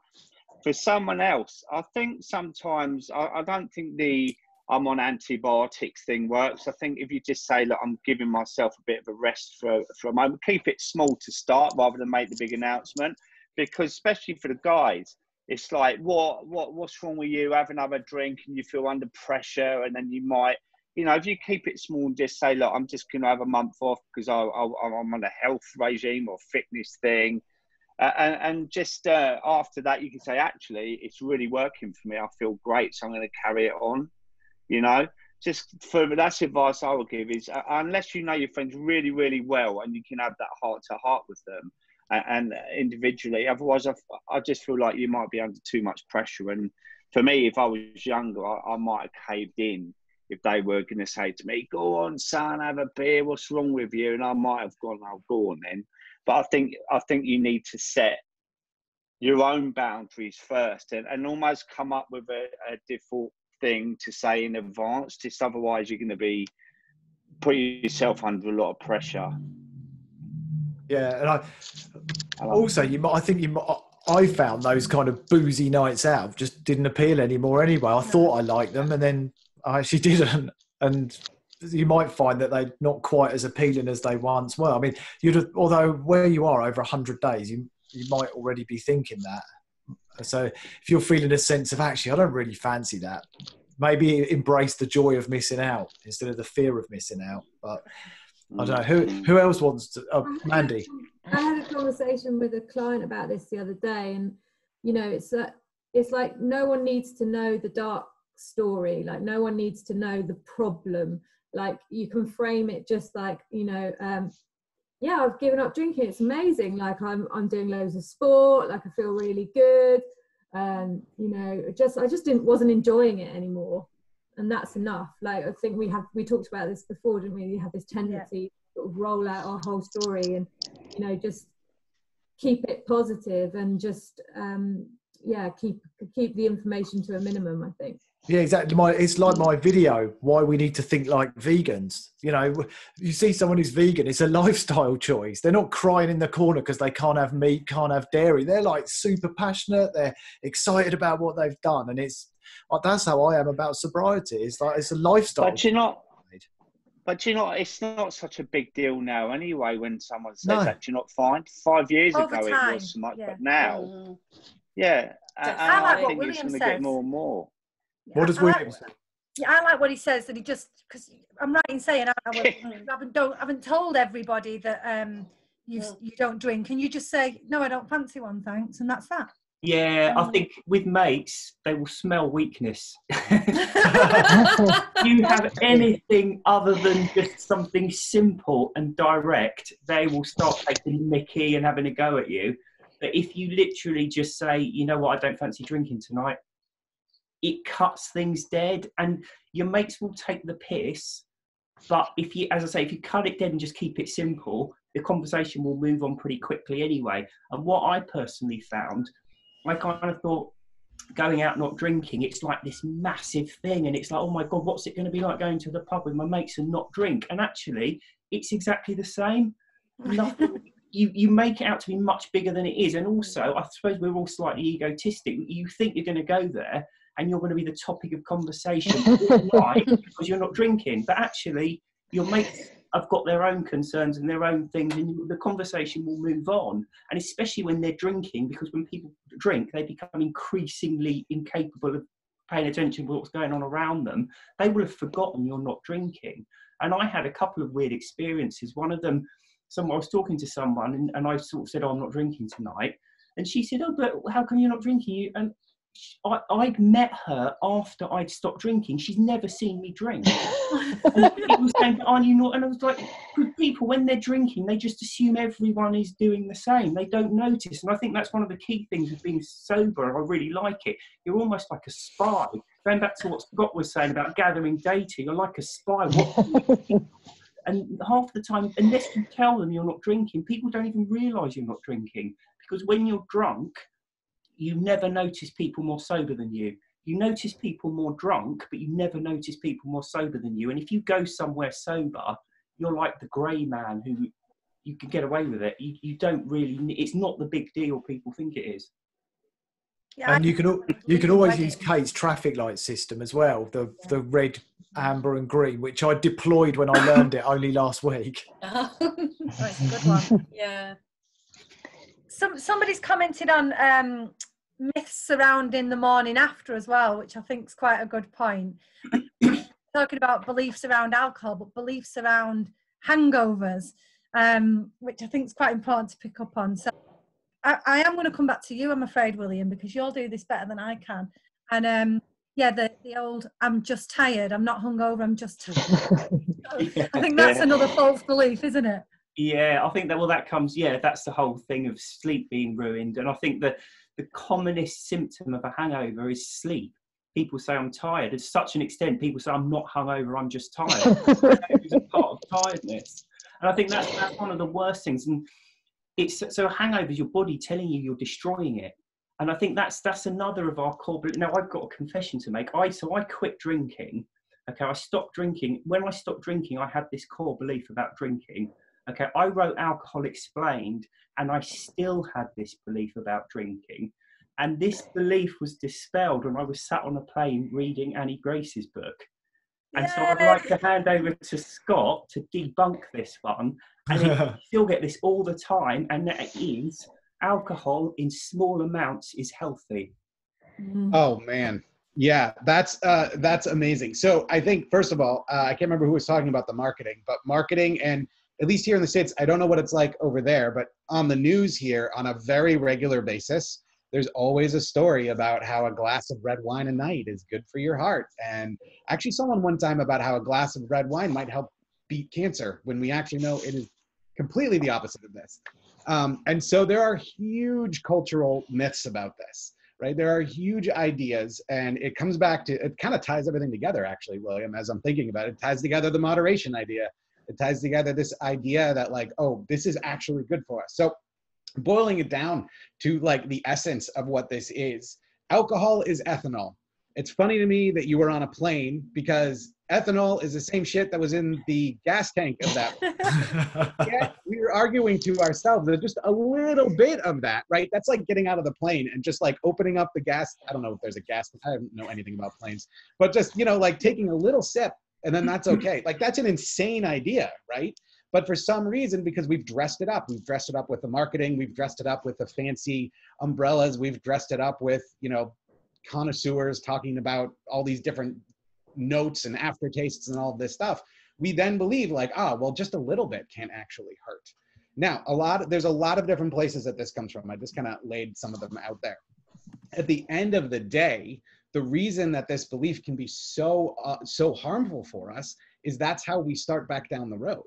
for someone else, I think sometimes I, I don't think the. I'm on antibiotics thing works. I think if you just say, look, I'm giving myself a bit of a rest for, for a moment, keep it small to start rather than make the big announcement, because especially for the guys, it's like, what, what, what's wrong with you? Have another drink and you feel under pressure. And then you might, you know, if you keep it small and just say, look, I'm just going to have a month off because I, I, I'm on a health regime or fitness thing. Uh, and, and just uh, after that, you can say, actually, it's really working for me. I feel great. So I'm going to carry it on. You know, just for that's advice I would give is uh, unless you know your friends really, really well and you can have that heart to heart with them and, and individually. Otherwise, I, I just feel like you might be under too much pressure. And for me, if I was younger, I, I might have caved in if they were going to say to me, go on, son, have a beer. What's wrong with you? And I might have gone, I'll go on then. But I think I think you need to set your own boundaries first and, and almost come up with a, a default thing to say in advance, just otherwise you're going to be putting yourself under a lot of pressure. Yeah, and I, I also you might I think you might I found those kind of boozy nights out just didn't appeal anymore anyway. I thought I liked them and then I actually didn't, and you might find that they're not quite as appealing as they once were. I mean, you'd have, although where you are over one hundred days you you might already be thinking that. So if you're feeling a sense of, actually, I don't really fancy that, maybe embrace the joy of missing out instead of the fear of missing out. But I don't know. Who, who else wants to? Oh, Mandy. I had a conversation with a client about this the other day. And, you know, it's that it's like no one needs to know the dark story, like no one needs to know the problem. Like you can frame it just like, you know, um yeah, I've given up drinking, it's amazing, like I'm I'm doing loads of sport, like I feel really good, um you know, just I just didn't wasn't enjoying it anymore, and that's enough. Like I think we have we talked about this before, didn't we? We have this tendency yeah. to sort of roll out our whole story and, you know, just keep it positive and just um yeah keep keep the information to a minimum, I think. Yeah, exactly. My, it's like my video, why we need to think like vegans. You know, you see someone who's vegan, it's a lifestyle choice. They're not crying in the corner because they can't have meat, can't have dairy. They're like super passionate. They're excited about what they've done. And it's, that's how I am about sobriety. It's like, it's a lifestyle. But you know, but you know, it's not such a big deal now anyway, when someone says no. that you're not fine. Five years All ago, it was so much, yeah. but now, mm. yeah. So and I, like I think it's going to get more and more. What does William say? Yeah, I like what he says, that he just, because I'm right in saying I, I, I, haven't, don't, I haven't told everybody that um, you, yeah. you don't drink. Can you just say, no, I don't fancy one, thanks, and that's that? Yeah, um, I think with mates, they will smell weakness. If you have anything other than just something simple and direct, they will start taking Mickey and having a go at you. But if you literally just say, you know what, I don't fancy drinking tonight, it cuts things dead, and your mates will take the piss. But if you, as I say, if you cut it dead and just keep it simple, the conversation will move on pretty quickly anyway. And what I personally found, I kind of thought going out not drinking, it's like this massive thing, and it's like, oh my God, what's it going to be like going to the pub with my mates and not drink? And actually, it's exactly the same. Nothing. You, you make it out to be much bigger than it is. And also, I suppose we're all slightly egotistic. You think you're going to go there and you're going to be the topic of conversation all night because you're not drinking. But actually, your mates have got their own concerns and their own things, and the conversation will move on. And especially when they're drinking, because when people drink, they become increasingly incapable of paying attention to what's going on around them. They will have forgotten you're not drinking. And I had a couple of weird experiences. One of them, someone, I was talking to someone, and, and I sort of said, oh, I'm not drinking tonight. And she said, oh, but how come you're not drinking? You and I, I'd met her after I'd stopped drinking. She's never seen me drink. And people were saying, are you not? And I was like, people, when they're drinking, they just assume everyone is doing the same. They don't notice. And I think that's one of the key things of being sober. I really like it. You're almost like a spy. Going back to what Scott was saying about gathering data, you're like a spy. What do you And half the time, unless you tell them you're not drinking, people don't even realise you're not drinking. Because when you're drunk, you never notice people more sober than you. You notice people more drunk, but you never notice people more sober than you. And if you go somewhere sober, you're like the grey man who you can get away with it. You, you don't really, it's not the big deal people think it is. Yeah, and you can you can always use Kate's traffic light system as well, the yeah. the red, amber and green, which I deployed when I learned it only last week. Oh, that's a good one. Yeah. Some somebody's commented on um, myths surrounding the morning after as well, which I think is quite a good point. Talking about beliefs around alcohol, but beliefs around hangovers, um, which I think is quite important to pick up on. So. I, I am going to come back to you, I'm afraid, William, because you'll do this better than I can. And um, yeah, the, the old, I'm just tired, I'm not hungover, I'm just tired. yeah, I think that's yeah. another false belief, isn't it? Yeah, I think that, well, that comes, yeah, that's the whole thing of sleep being ruined. And I think that the commonest symptom of a hangover is sleep. People say, I'm tired. To such an extent, people say, I'm not hungover, I'm just tired. It's a part of tiredness. And I think that's, that's one of the worst things. And It's, so a hangover is your body telling you you're destroying it. And I think that's that's another of our core. Now, I've got a confession to make. I So I quit drinking. Okay, I stopped drinking. When I stopped drinking, I had this core belief about drinking. Okay, I wrote Alcohol Explained, and I still had this belief about drinking. And this belief was dispelled when I was sat on a plane reading Annie Grace's book. And Yay. So I'd like to hand over to Scott to debunk this one. And you still get this all the time, and that is alcohol in small amounts is healthy. Oh man, yeah, that's uh, that's amazing. So I think first of all, uh, I can't remember who was talking about the marketing, but marketing, and at least here in the States, I don't know what it's like over there, but on the news here on a very regular basis, there's always a story about how a glass of red wine a night is good for your heart. And actually someone one time about how a glass of red wine might help beat cancer when we actually know it is completely the opposite of this. Um, and so there are huge cultural myths about this, right? There are huge ideas, and it comes back to, it kind of ties everything together actually, William, as I'm thinking about it, it ties together the moderation idea. It ties together this idea that like, oh, this is actually good for us. So boiling it down to like the essence of what this is, alcohol is ethanol. It's funny to me that you were on a plane because ethanol is the same shit that was in the gas tank of that. Yeah, we were arguing to ourselves that just a little bit of that, right? That's like getting out of the plane and just like opening up the gas. I don't know if there's a gas, I don't know anything about planes, but just, you know, like taking a little sip and then that's okay. Like that's an insane idea, right? But for some reason, because we've dressed it up, we've dressed it up with the marketing, we've dressed it up with the fancy umbrellas, we've dressed it up with, you know, connoisseurs talking about all these different notes and aftertastes and all this stuff, we then believe like, ah, well, just a little bit can actually hurt. Now, a lot of, there's a lot of different places that this comes from. I just kind of laid some of them out there. At the end of the day, the reason that this belief can be so, uh, so harmful for us is that's how we start back down the road.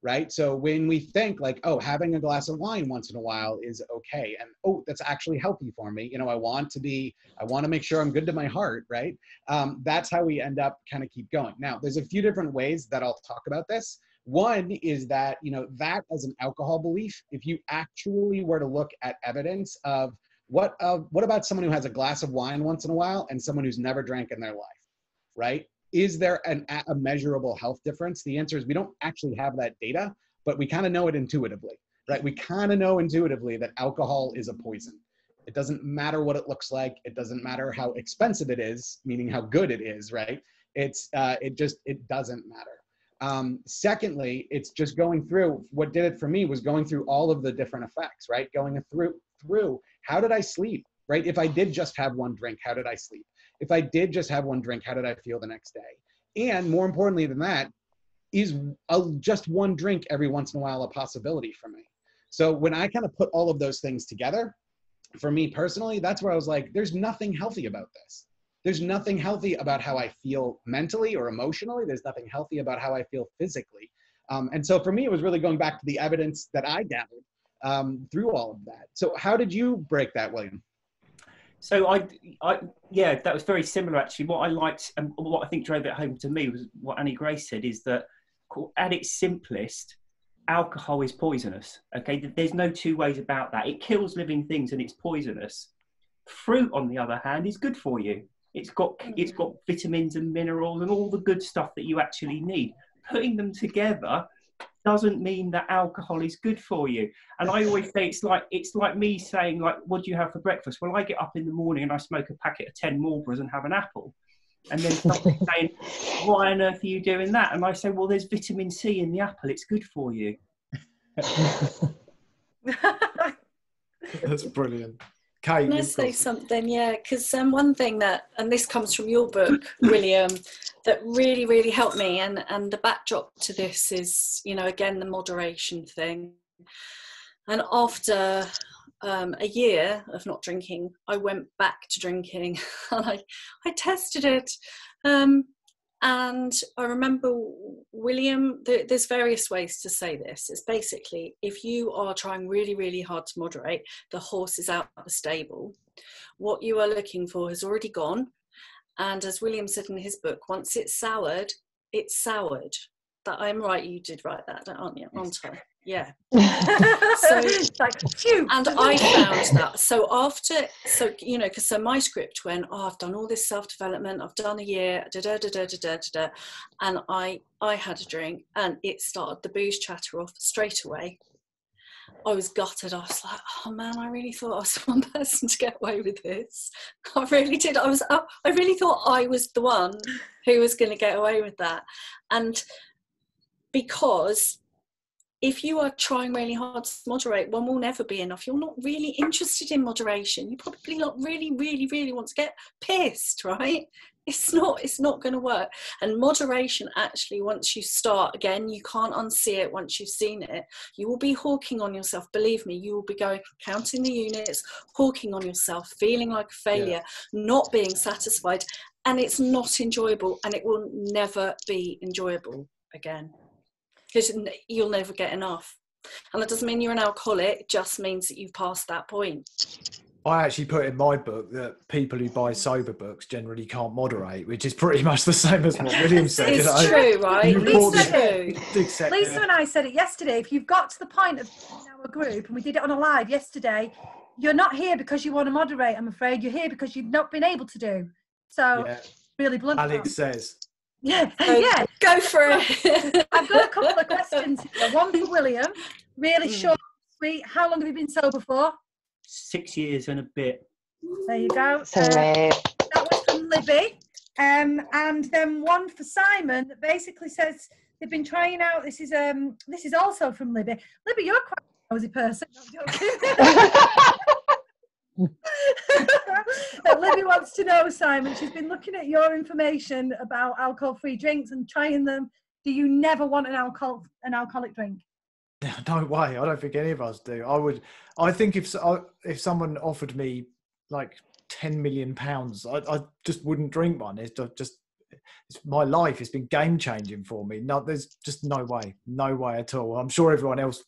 Right? So when we think like, oh, having a glass of wine once in a while is okay. And oh, that's actually healthy for me. You know, I want to be, I want to make sure I'm good to my heart. Right? Um, that's how we end up kind of keep going. Now, there's a few different ways that I'll talk about this. One is that, you know, that as an alcohol belief, if you actually were to look at evidence of what, uh, what about someone who has a glass of wine once in a while and someone who's never drank in their life, right? Is there an, a measurable health difference? The answer is we don't actually have that data, but we kind of know it intuitively, right? We kind of know intuitively that alcohol is a poison. It doesn't matter what it looks like. It doesn't matter how expensive it is, meaning how good it is, right? It's, uh, it just, it doesn't matter. Um, secondly, it's just going through, what did it for me was going through all of the different effects, right? Going through, through, how did I sleep, right? If I did just have one drink, how did I sleep? If I did just have one drink, how did I feel the next day? And more importantly than that, is a, just one drink every once in a while a possibility for me? So when I kind of put all of those things together, for me personally, that's where I was like, there's nothing healthy about this. There's nothing healthy about how I feel mentally or emotionally. There's nothing healthy about how I feel physically. Um, and so for me, it was really going back to the evidence that I gathered um, through all of that. So how did you break that, William? So I, I, yeah, that was very similar actually. What I liked and what I think drove it home to me was what Annie Grace said, is that at its simplest, alcohol is poisonous. Okay, there's no two ways about that. It kills living things and it's poisonous. Fruit, on the other hand, is good for you. It's got, it's got vitamins and minerals and all the good stuff that you actually need. Putting them together doesn't mean that alcohol is good for you. And I always say it's like, it's like me saying like, what do you have for breakfast? Well, I get up in the morning and I smoke a packet of ten Marlboros and have an apple. And then someone's saying, why on earth are you doing that? And I say, well, there's vitamin C in the apple. It's good for you. That's brilliant. Kate, can I say something? Yeah, because um, one thing that, and this comes from your book, William, that really, really helped me, and, and the backdrop to this is, you know, again, the moderation thing. And after um, a year of not drinking, I went back to drinking, and I, I tested it. Um, and I remember, William, th there's various ways to say this. It's basically, if you are trying really, really hard to moderate, the horse is out of the stable. What you are looking for has already gone. And as William said in his book, once it's soured, it's soured. That I'm right, you did write that, aren't you? Aren't I? Yeah. So, and I found that. So after, so, you know, because so my script went, oh, I've done all this self-development, I've done a year, da da da da da da da, and I, I had a drink, and it started the booze chatter off straight away. I was gutted. I was like, oh man, I really thought I was the one person to get away with this. I really did. I was up. I really thought I was the one who was going to get away with that. And because if you are trying really hard to moderate, one will never be enough. You're not really interested in moderation. You probably not really, really, really want to get pissed, right? It's not, it's not going to work. And moderation, actually, once you start, again, you can't unsee it once you've seen it. You will be hawking on yourself. Believe me, you will be going, counting the units, hawking on yourself, feeling like a failure, yeah. not being satisfied. And it's not enjoyable, and it will never be enjoyable again. Because you'll never get enough. And that doesn't mean you're an alcoholic. It just means that you've passed that point. I actually put in my book that people who buy sober books generally can't moderate, which is pretty much the same as what William said. It's you know? True, right? Lisa, Lisa, Lisa and I said it yesterday. If you've got to the point of our group, and we did it on a live yesterday, you're not here because you want to moderate, I'm afraid. You're here because you've not been able to do. So, yeah. really blunt. Alex now. says... Yeah, um, yeah, go for it. I've got a couple of questions here. One for William, really mm. short and sweet. How long have you been sober for? Six years and a bit. There you go. So, uh, that was from Libby. Um, and then one for Simon that basically says they've been trying out, this is um, this is also from Libby. Libby, you're quite a nosy person. Libby wants to know, Simon, she's been looking at your information about alcohol-free drinks and trying them. Do you never want an alcohol an alcoholic drink? No way. I don't think any of us do. I would. I think if if someone offered me like ten million pounds, I, I just wouldn't drink one. It's just it's my life. It's been game changing for me. No, there's just no way, no way at all. I'm sure everyone else.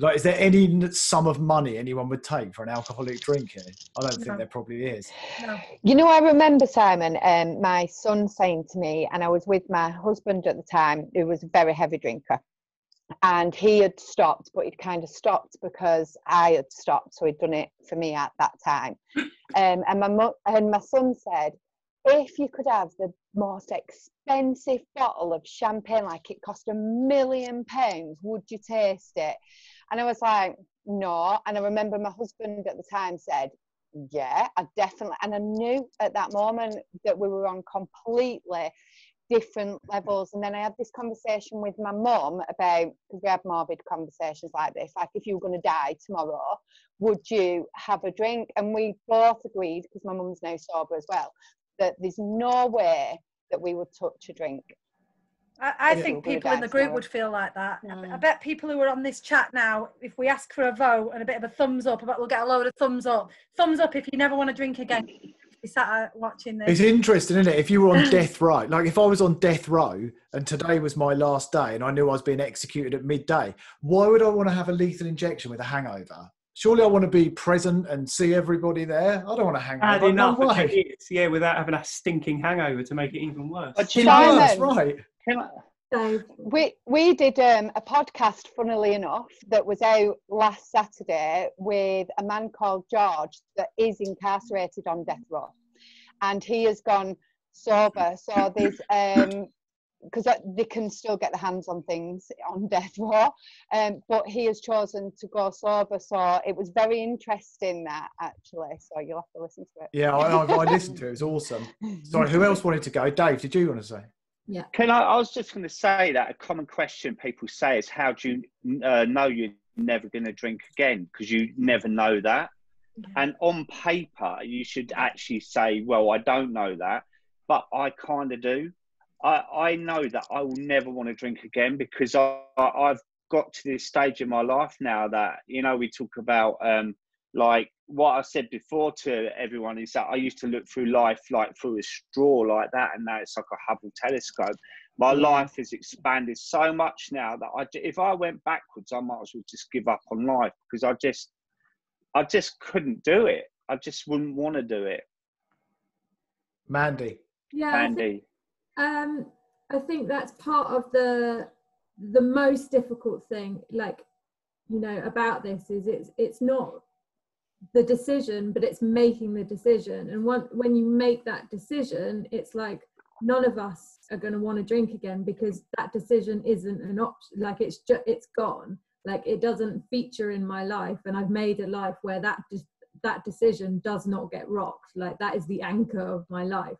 Like, is there any sum of money anyone would take for an alcoholic drink here? I don't no. think there probably is. No. You know, I remember, Simon, um, my son saying to me, and I was with my husband at the time, who was a very heavy drinker, and he had stopped, but he'd kind of stopped because I had stopped, so he'd done it for me at that time. Um, and, my mo- and my son said, if you could have the most expensive bottle of champagne, like it cost a million pounds, would you taste it? And I was like, no. And I remember my husband at the time said, yeah, I definitely. And I knew at that moment that we were on completely different levels. And then I had this conversation with my mum about, because we had morbid conversations like this, like if you were going to die tomorrow, would you have a drink? And we both agreed, because my mum's now sober as well, that there's no way that we would touch a drink. I, I think people in the group would feel like that. Mm. I, I bet people who are on this chat now, if we ask for a vote and a bit of a thumbs up, I bet we'll get a load of thumbs up. Thumbs up if you never want to drink again. You sat watching this. It's interesting, isn't it? If you were on death row, like if I was on death row and today was my last day and I knew I was being executed at midday, why would I want to have a lethal injection with a hangover? Surely I want to be present and see everybody there. I don't want to hang out. No way. Yeah, without having a stinking hangover to make it even worse. Simon, worse, right? So we we did um, a podcast, funnily enough, that was out last Saturday with a man called George that is incarcerated on death row, and he has gone sober. So there's um. because they can still get their hands on things on death row, um, but he has chosen to go sober, so it was very interesting that, actually, so you'll have to listen to it. Yeah, I, I listened to it, it was awesome. Sorry, who else wanted to go? Dave, did you want to say? Yeah. Can I, I was just going to say that a common question people say is, how do you uh, know you're never going to drink again? Because you never know that. Yeah. And on paper, you should actually say, well, I don't know that, but I kind of do. I, I know that I will never want to drink again because I, I, I've got to this stage in my life now that, you know, we talk about um, like what I said before to everyone is that I used to look through life like through a straw like that, and now it's like a Hubble telescope. My life has expanded so much now that I, if I went backwards, I might as well just give up on life because I just, I just couldn't do it. I just wouldn't want to do it. Mandy. Yeah. Mandy. Um, I think that's part of the the most difficult thing, like, you know, about this is it's it's not the decision, but it's making the decision. And one, when you make that decision, it's like none of us are going to want to drink again because that decision isn't an option. Like it's just it's gone. Like it doesn't feature in my life, and I've made a life where that de- that decision does not get rocked. Like that is the anchor of my life.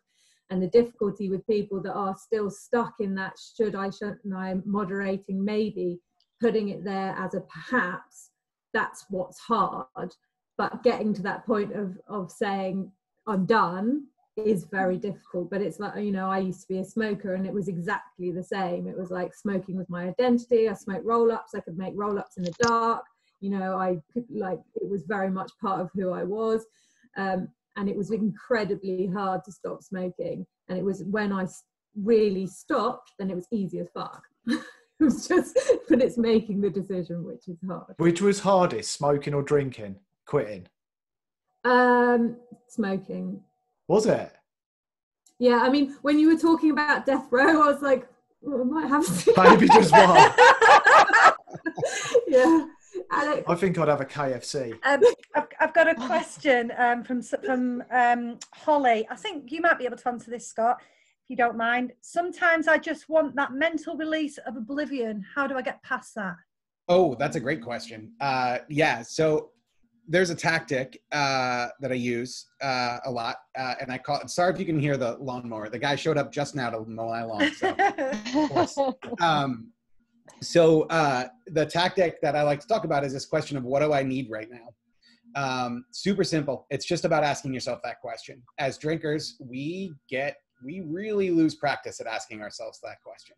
And the difficulty with people that are still stuck in that should I, shouldn't I, moderating, maybe, putting it there as a perhaps, that's what's hard. But getting to that point of, of saying, I'm done, is very difficult. But it's like, you know, I used to be a smoker and it was exactly the same. It was like smoking with my identity. I smoked roll-ups. I could make roll-ups in the dark. You know, I could, like, it was very much part of who I was. Um, and it was incredibly hard to stop smoking. And it was when I really stopped, then it was easy as fuck. It was just, but it's making the decision, which is hard. Which was hardest, smoking or drinking, quitting? Um, smoking. Was it? Yeah, I mean, when you were talking about death row, I was like, well, I might have to. Maybe just one. Yeah. Alex. I think I'd have a K F C. Um, I've, I've got a question um, from from um, Holly. I think you might be able to answer this, Scott, if you don't mind. Sometimes I just want that mental release of oblivion. How do I get past that? Oh, that's a great question. Uh, yeah, so there's a tactic uh, that I use uh, a lot, uh, and I call it, sorry if you can hear the lawnmower. The guy showed up just now to mow my lawn, so of course. Um, So uh, the tactic that I like to talk about is this question of what do I need right now? Um, super simple. It's just about asking yourself that question. As drinkers, we get, we really lose practice at asking ourselves that question.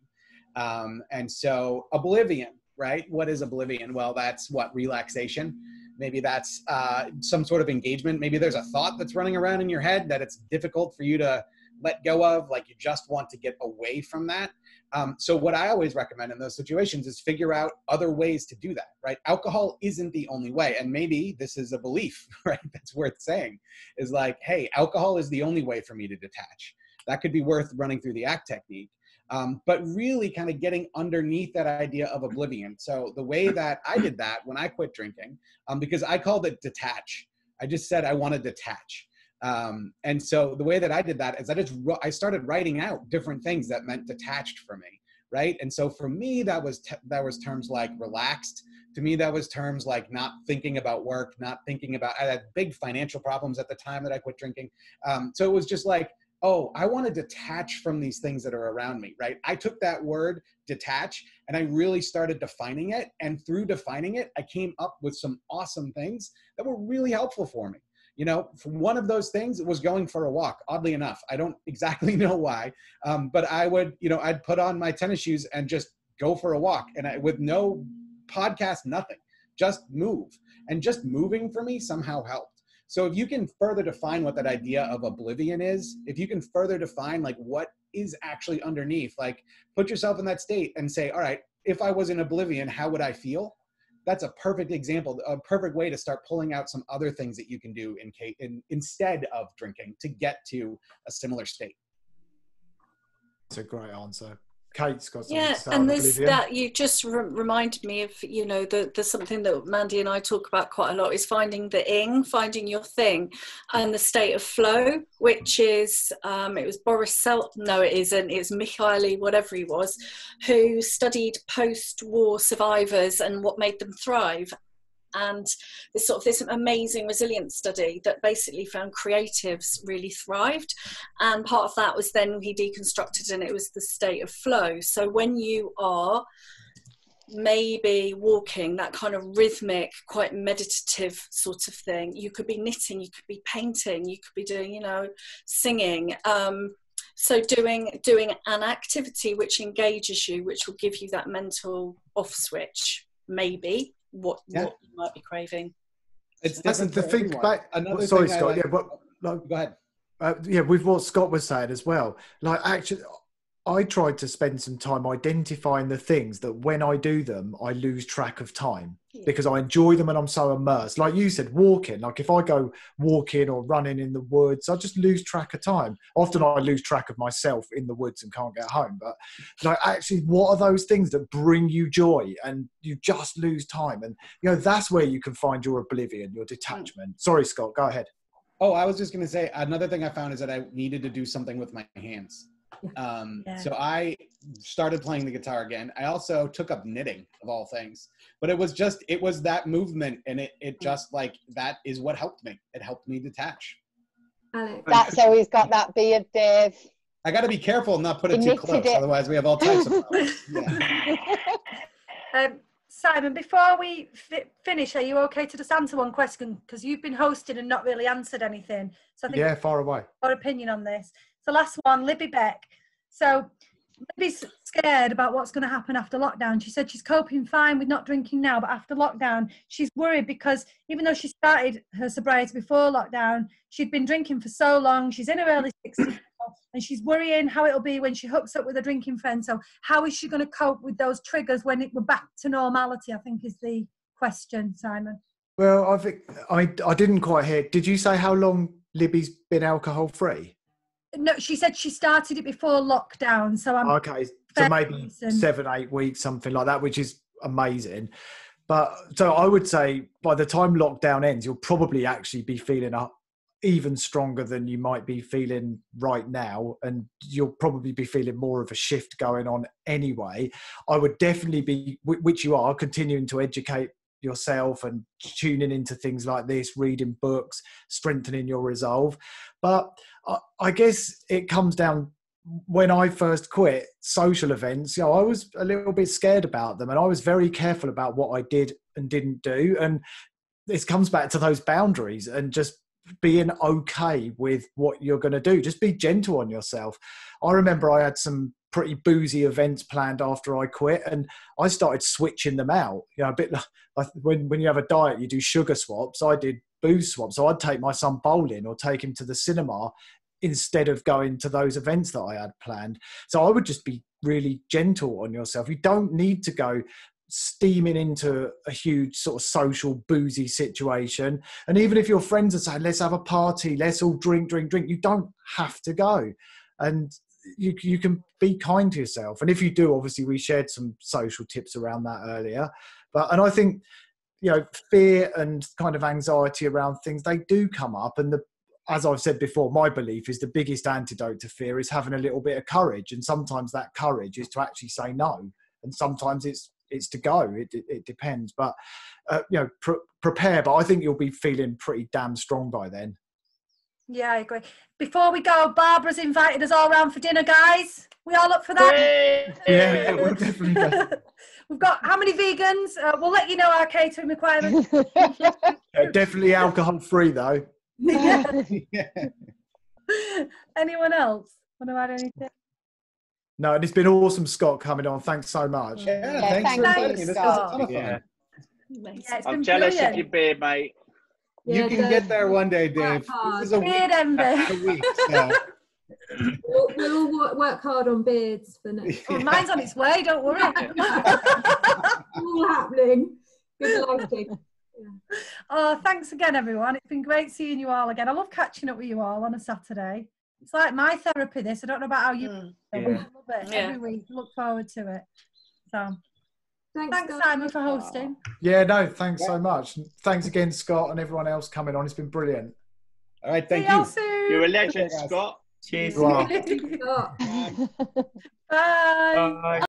Um, and so oblivion, right? What is oblivion? Well, that's what? Relaxation. Maybe that's uh, some sort of engagement. Maybe there's a thought that's running around in your head that it's difficult for you to let go of, like you just want to get away from that. Um, so what I always recommend in those situations is figure out other ways to do that, right? Alcohol isn't the only way. And maybe this is a belief, right? That's worth saying is like, hey, alcohol is the only way for me to detach. That could be worth running through the A C T technique, um, but really kind of getting underneath that idea of oblivion. So the way that I did that when I quit drinking, um, because I called it detach. I just said, I want to detach. Um, and so the way that I did that is I just, I started writing out different things that meant detached for me. Right. And so for me, that was, t that was terms like relaxed. To me, that was terms like not thinking about work, not thinking about, I had big financial problems at the time that I quit drinking. Um, so it was just like, oh, I want to detach from these things that are around me. Right. I took that word detach and I really started defining it. And through defining it, I came up with some awesome things that were really helpful for me. You know, one of those things was going for a walk, oddly enough. I don't exactly know why, um, but I would, you know, I'd put on my tennis shoes and just go for a walk, and I, with no podcast, nothing, just move. And just moving for me somehow helped. So if you can further define what that idea of oblivion is, if you can further define like what is actually underneath, like put yourself in that state and say, all right, if I was in oblivion, how would I feel? That's a perfect example, a perfect way to start pulling out some other things that you can do in, in, instead of drinking to get to a similar state. That's a great answer. Kate's got something yeah, to say. And this, that you just re reminded me of, you know, the, the something that Mandy and I talk about quite a lot is finding the ing, finding your thing, and the state of flow, which is, um, it was Boris Sel, no it isn't, it's Mihaly, whatever he was, who studied post-war survivors and what made them thrive. And this sort of this amazing resilience study that basically found creatives really thrived, and part of that was then he deconstructed, and it was the state of flow. So when you are maybe walking, that kind of rhythmic, quite meditative sort of thing, you could be knitting, you could be painting, you could be doing, you know, singing, um so doing doing an activity which engages you, which will give you that mental off switch, maybe What, yeah. what you might be craving. It's that's the thing. Back, Another sorry, thing Scott. Like, yeah, but like, go ahead. Uh, yeah, with what Scott was saying as well. Like, actually, I tried to spend some time identifying the things that when I do them, I lose track of time yeah. because I enjoy them and I'm so immersed. Like you said, walking. Like if I go walking or running in the woods, I just lose track of time. Often I lose track of myself in the woods and can't get home. But like actually, what are those things that bring you joy and you just lose time? And you know, that's where you can find your oblivion, your detachment. Sorry, Scott, go ahead. Oh, I was just going to say another thing I found is that I needed to do something with my hands. Um, yeah. So I started playing the guitar again. I also took up knitting of all things, but it was just, it was that movement. And it, it just like, that is what helped me. It helped me detach. Alex. That's always got that beard, Dave. I got to be careful and not put it too close. It. Otherwise we have all types of problems. Yeah. um, Simon, before we fi finish, are you okay to just answer one question? Because you've been hosting and not really answered anything. So I think yeah, far away. Your opinion on this. So last one, Libby Beck. So Libby's scared about what's going to happen after lockdown. She said she's coping fine with not drinking now, but after lockdown, she's worried because even though she started her sobriety before lockdown, she'd been drinking for so long. She's in her early sixties. And she's worrying how it'll be when she hooks up with a drinking friend. So how is she going to cope with those triggers when it, we're back to normality, I think is the question, Simon. Well, I think, I mean, I didn't quite hear. Did you say how long Libby's been alcohol free? No, she said she started it before lockdown. So I'm okay. So maybe seven, eight weeks, something like that, which is amazing. But so I would say by the time lockdown ends, you'll probably actually be feeling up even stronger than you might be feeling right now, and you'll probably be feeling more of a shift going on anyway. I would definitely be, which you are, continuing to educate yourself and tuning into things like this, reading books, strengthening your resolve. But I guess it comes down, when I first quit social events, you know, I was a little bit scared about them, and I was very careful about what I did and didn't do. And this comes back to those boundaries and just being okay with what you're going to do. Just be gentle on yourself. I remember I had some pretty boozy events planned after I quit, and I started switching them out. You know, a bit like when, when you have a diet, you do sugar swaps. I did booze swaps. So I'd take my son bowling or take him to the cinema instead of going to those events that I had planned. So I would just be really gentle on yourself. You don't need to go steaming into a huge sort of social boozy situation. And even if your friends are saying, let's have a party, let's all drink, drink, drink, you don't have to go. And you, you can be kind to yourself. And if you do, obviously we shared some social tips around that earlier. But, and I think, you know, fear and kind of anxiety around things, they do come up. And the, as I've said before, my belief is the biggest antidote to fear is having a little bit of courage. And sometimes that courage is to actually say no. And sometimes it's it's to go. It, it, it depends, but uh, you know, pr prepare. But I think you'll be feeling pretty damn strong by then. Yeah, I agree. Before we go, Barbara's invited us all round for dinner, guys. We all up for that? Hey. Yeah, yeah, we'll definitely go. We've got how many vegans? Uh, we'll let you know our catering requirements. Yeah, definitely alcohol free though. Yeah. Yeah. Anyone else want to add anything? No, and it's been awesome, Scott, coming on. Thanks so much. Yeah, yeah thanks, thanks for this. Scott. Yeah. Yeah, I'm jealous brilliant. of you, babe, mate. Yeah, you can get there one day, Dave. This is a Beard week. A week so. we'll, we'll all work hard on beards for next. Yeah. Oh, mine's on its way. Don't worry. All happening. Good luck, Dave. Yeah. Oh, thanks again, everyone. It's been great seeing you all again. I love catching up with you all on a Saturday. It's like my therapy, this. I don't know about how you mm. yeah. I love it. Yeah. Every week. Look forward to it. So thanks, thanks Simon, for hosting. Yeah, no, thanks yeah. so much. Thanks again, Scott, and everyone else coming on. It's been brilliant. All right, thank See you. Soon. You're a legend, Scott. Cheers. Cheers. Wow. Bye. Bye.